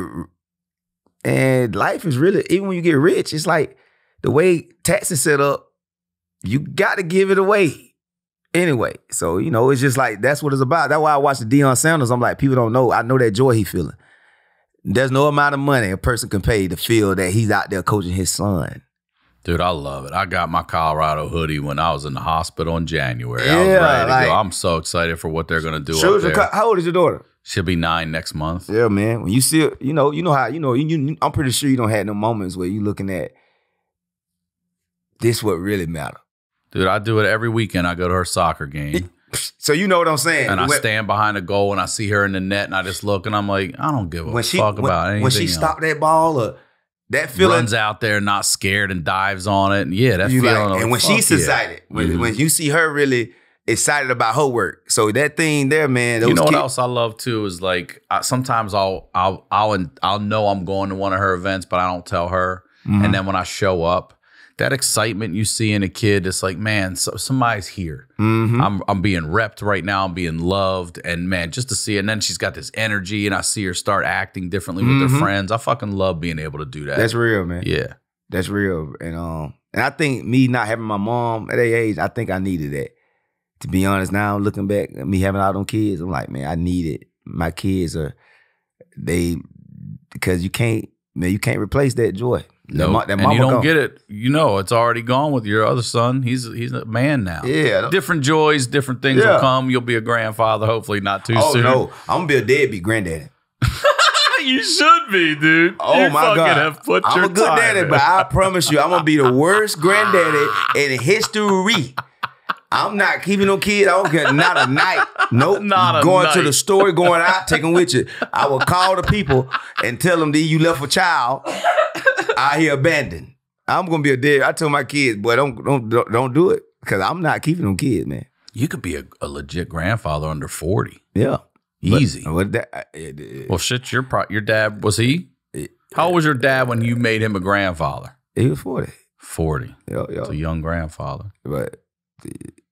and life is really, even when you get rich, it's like the way taxes set up, you got to give it away anyway. So, you know, it's just like, that's what it's about. That's why I watch the Deion Sanders. I'm like, people don't know. I know that joy he feeling. There's no amount of money a person can pay to feel that he's out there coaching his son. Dude, I love it. I got my Colorado hoodie when I was in the hospital in January. Yeah, I was ready to like, go. I'm so excited for what they're going to do up there. Your, how old is your daughter? She'll be nine next month. Yeah, man. When you see it, you know, you know how, you know, you, you, I'm pretty sure you don't have no moments where you looking at this what really matter. Dude, I do it every weekend. I go to her soccer game. So you know what I'm saying. And I stand behind a goal and I see her in the net and I just look and I'm like, I don't give a fuck about anything. When she stopped that ball or that feeling. Runs out there not scared and dives on it. And yeah, that feeling. And when she's excited, when, when you see her really excited about her work. So that thing there, man. You know what else I love too is like I, sometimes I'll, I'll, I'll, I'll know I'm going to one of her events, but I don't tell her. Mm-hmm. And then when I show up, that excitement you see in a kid, it's like, man, so somebody's here. Mm-hmm. I'm I'm being repped right now. I'm being loved. And man, just to see it. And then she's got this energy and I see her start acting differently with mm-hmm. her friends. I fucking love being able to do that. That's real, man. Yeah. That's real. And um, and I think me not having my mom at that age, I think I needed that. To be honest, now looking back at me having all them kids, I'm like, man, I need it. My kids are, they, because you can't, man, you can't replace that joy. No, nope. And you don't gone. Get it. You know, it's already gone with your other son. He's he's a man now. Yeah, different joys, different things yeah. will come. You'll be a grandfather, hopefully not too oh, soon. Oh no, I'm gonna be a deadbeat granddaddy. You should be, dude. Oh you my god, have put I'm your a good time daddy, in. But I promise you, I'm gonna be the worst granddaddy in history. I'm not keeping no kid. I don't care. Not a night. Nope. Not a going night. To the store, going out, taking with you. I will call the people and tell them that you left a child out here abandoned. I'm gonna be a dead. I tell my kids, boy, don't don't don't do it because I'm not keeping them kids, man. You could be a, a legit grandfather under forty. Yeah, easy. But, but that, it, it, well, shit. Your pro your dad was he? It, How old was your dad when you made him a grandfather? He was forty. Forty. Yeah, yeah. It's a young grandfather, but.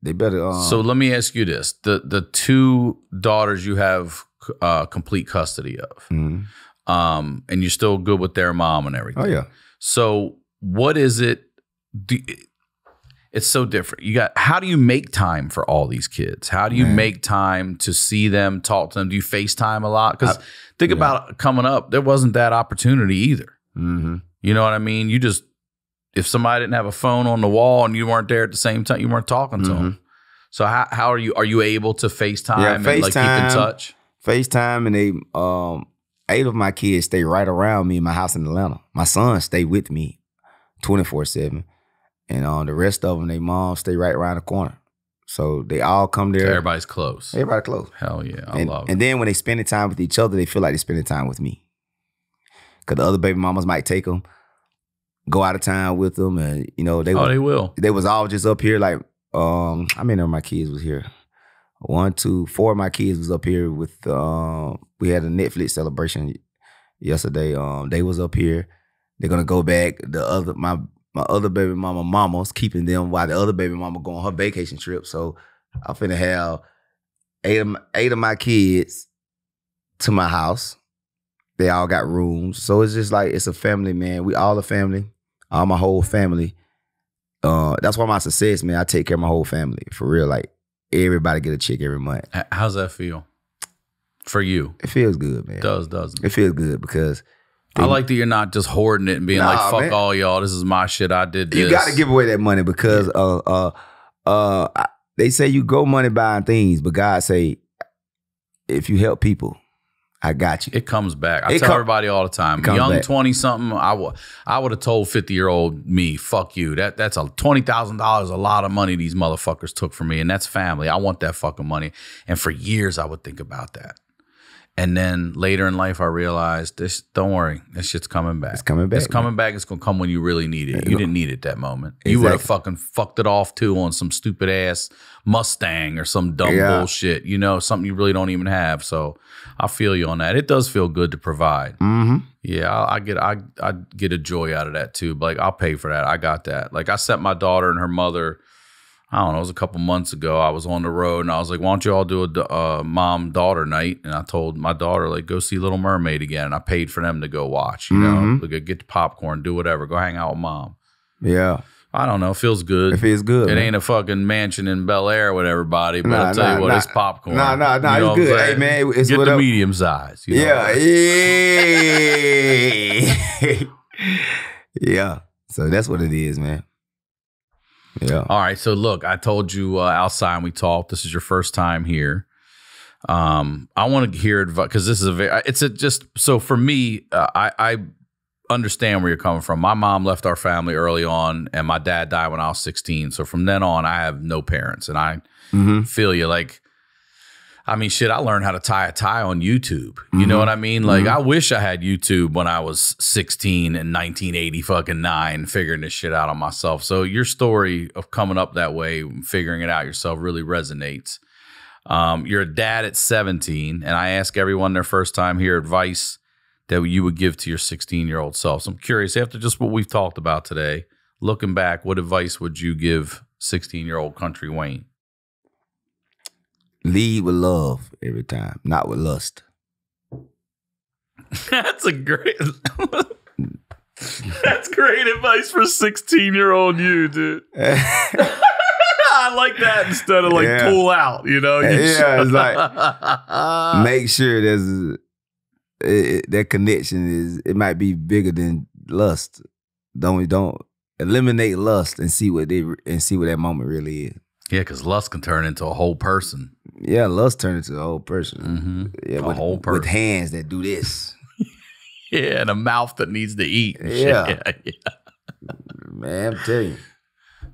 They better. Um, so let me ask you this: the the two daughters you have uh, complete custody of, mm-hmm. um, and you're still good with their mom and everything. Oh yeah. So what is it? Do, it's so different. You got. How do you make time for all these kids? How do you Man. Make time to see them, talk to them? Do you FaceTime a lot? Because think yeah. about coming up, there wasn't that opportunity either. Mm-hmm. You know what I mean? You just. If somebody didn't have a phone on the wall and you weren't there at the same time, you weren't talking to mm-hmm. them. So how how are you are you able to FaceTime yeah, and FaceTime, like keep in touch? FaceTime and they um eight of my kids stay right around me in my house in Atlanta. My son stay with me twenty-four seven. And um, the rest of them, they mom stay right around the corner. So they all come there. So everybody's close. Everybody close. Hell yeah. I and, love it. And then when they spending time with each other, they feel like they're spending time with me. Because the other baby mamas might take them, go out of town with them. And, you know, they, oh, was, they will. They was all just up here. Like, um, how many of my kids was here? One, two, four of my kids was up here with, um, we had a Netflix celebration yesterday. Um, they was up here. They're going to go back. The other, my, my other baby mama mama's keeping them while the other baby mama go on her vacation trip. So I'm finna have eight of, eight of my kids to my house. They all got rooms. So it's just like, it's a family, man. We all a family. All my whole family. Uh, that's why my success, man, I take care of my whole family. For real, like, everybody get a check every month. How's that feel for you? It feels good, man. It does, doesn't it? It feels good because... They, I like that you're not just hoarding it and being nah, like, fuck man. all y'all. This is my shit. I did this. You got to give away that money because uh, uh, uh, I, they say you go money buying things, but God say, if you help people, I got you. It comes back. I it tell everybody all the time. Young twenty-something, I, I would have told fifty-year-old me, fuck you. That That's a twenty thousand dollars a lot of money these motherfuckers took from me, and that's family. I want that fucking money. And for years, I would think about that. And then later in life, I realized, this. Don't worry, this shit's coming back. It's coming back. It's coming man. back. It's going to come when you really need it. You didn't need it that moment. Exactly. You would have fucking fucked it off, too, on some stupid-ass Mustang or some dumb yeah. bullshit, you know, something you really don't even have. So I feel you on that. It does feel good to provide. Mm-hmm. Yeah, I, I get I, I get a joy out of that, too. But, like, I'll pay for that. I got that. Like, I sent my daughter and her mother... I don't know, it was a couple months ago. I was on the road, and I was like, why don't you all do a uh, mom-daughter night? And I told my daughter, like, go see Little Mermaid again. And I paid for them to go watch, you mm-hmm. know? Go get the popcorn, do whatever. Go hang out with mom. Yeah. I don't know. It feels good. It feels good. It man. ain't a fucking mansion in Bel Air with everybody, but nah, I'll tell nah, you what, nah. it's popcorn. Nah, nah, nah, you know it's good. Hey, man, it's Get what the up. medium size. You yeah. Know? Yeah. So that's what it is, man. Yeah. All right. So look, I told you uh, outside and we talked. This is your first time here. Um, I want to hear advice because this is a very. It's a just so for me, uh, I, I understand where you're coming from. My mom left our family early on, and my dad died when I was sixteen. So from then on, I have no parents, and I mm-hmm. feel you. Like, I mean, shit, I learned how to tie a tie on YouTube. You mm-hmm. know what I mean? Like, mm-hmm. I wish I had YouTube when I was sixteen and nineteen eighty fucking nine, figuring this shit out on myself. So your story of coming up that way, figuring it out yourself really resonates. Um, you're a dad at seventeen, and I ask everyone their first time here advice that you would give to your sixteen-year-old self. So I'm curious, after just what we've talked about today, looking back, what advice would you give sixteen-year-old Kountry Wayne? Lead with love every time, not with lust. That's a great... That's great advice for sixteen-year-old you, dude. I like that instead of, like, yeah. pull out, you know? You yeah, it's like, make sure there's... It, it, that connection is... It might be bigger than lust. Don't... don't eliminate lust and see what they... And see what that moment really is. Yeah, because lust can turn into a whole person. Yeah, lust turns into a whole person. Mm-hmm. Yeah, a with, whole person. With hands that do this. Yeah, and a mouth that needs to eat. Yeah. Yeah, yeah. Man, I'm telling you.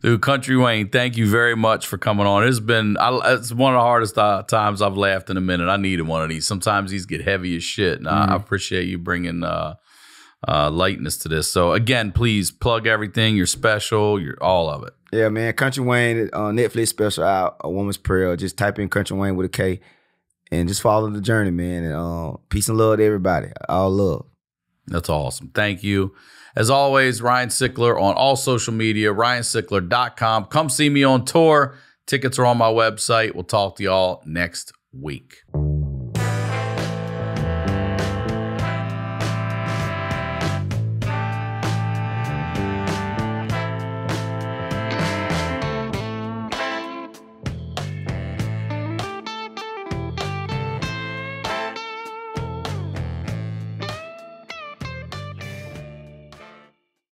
Dude, Kountry Wayne, thank you very much for coming on. It's been, I, it's one of the hardest times I've laughed in a minute. I needed one of these. Sometimes these get heavy as shit, and mm-hmm. I appreciate you bringing uh, uh, lightness to this. So, again, please plug everything. You're special. You're all of it. Yeah, man, Kountry Wayne, uh, Netflix special out, A Woman's Prayer. Just type in Kountry Wayne with a K and just follow the journey, man. And uh, peace and love to everybody. All love. That's awesome. Thank you. As always, Ryan Sickler on all social media, ryan sickler dot com. Come see me on tour. Tickets are on my website. We'll talk to y'all next week.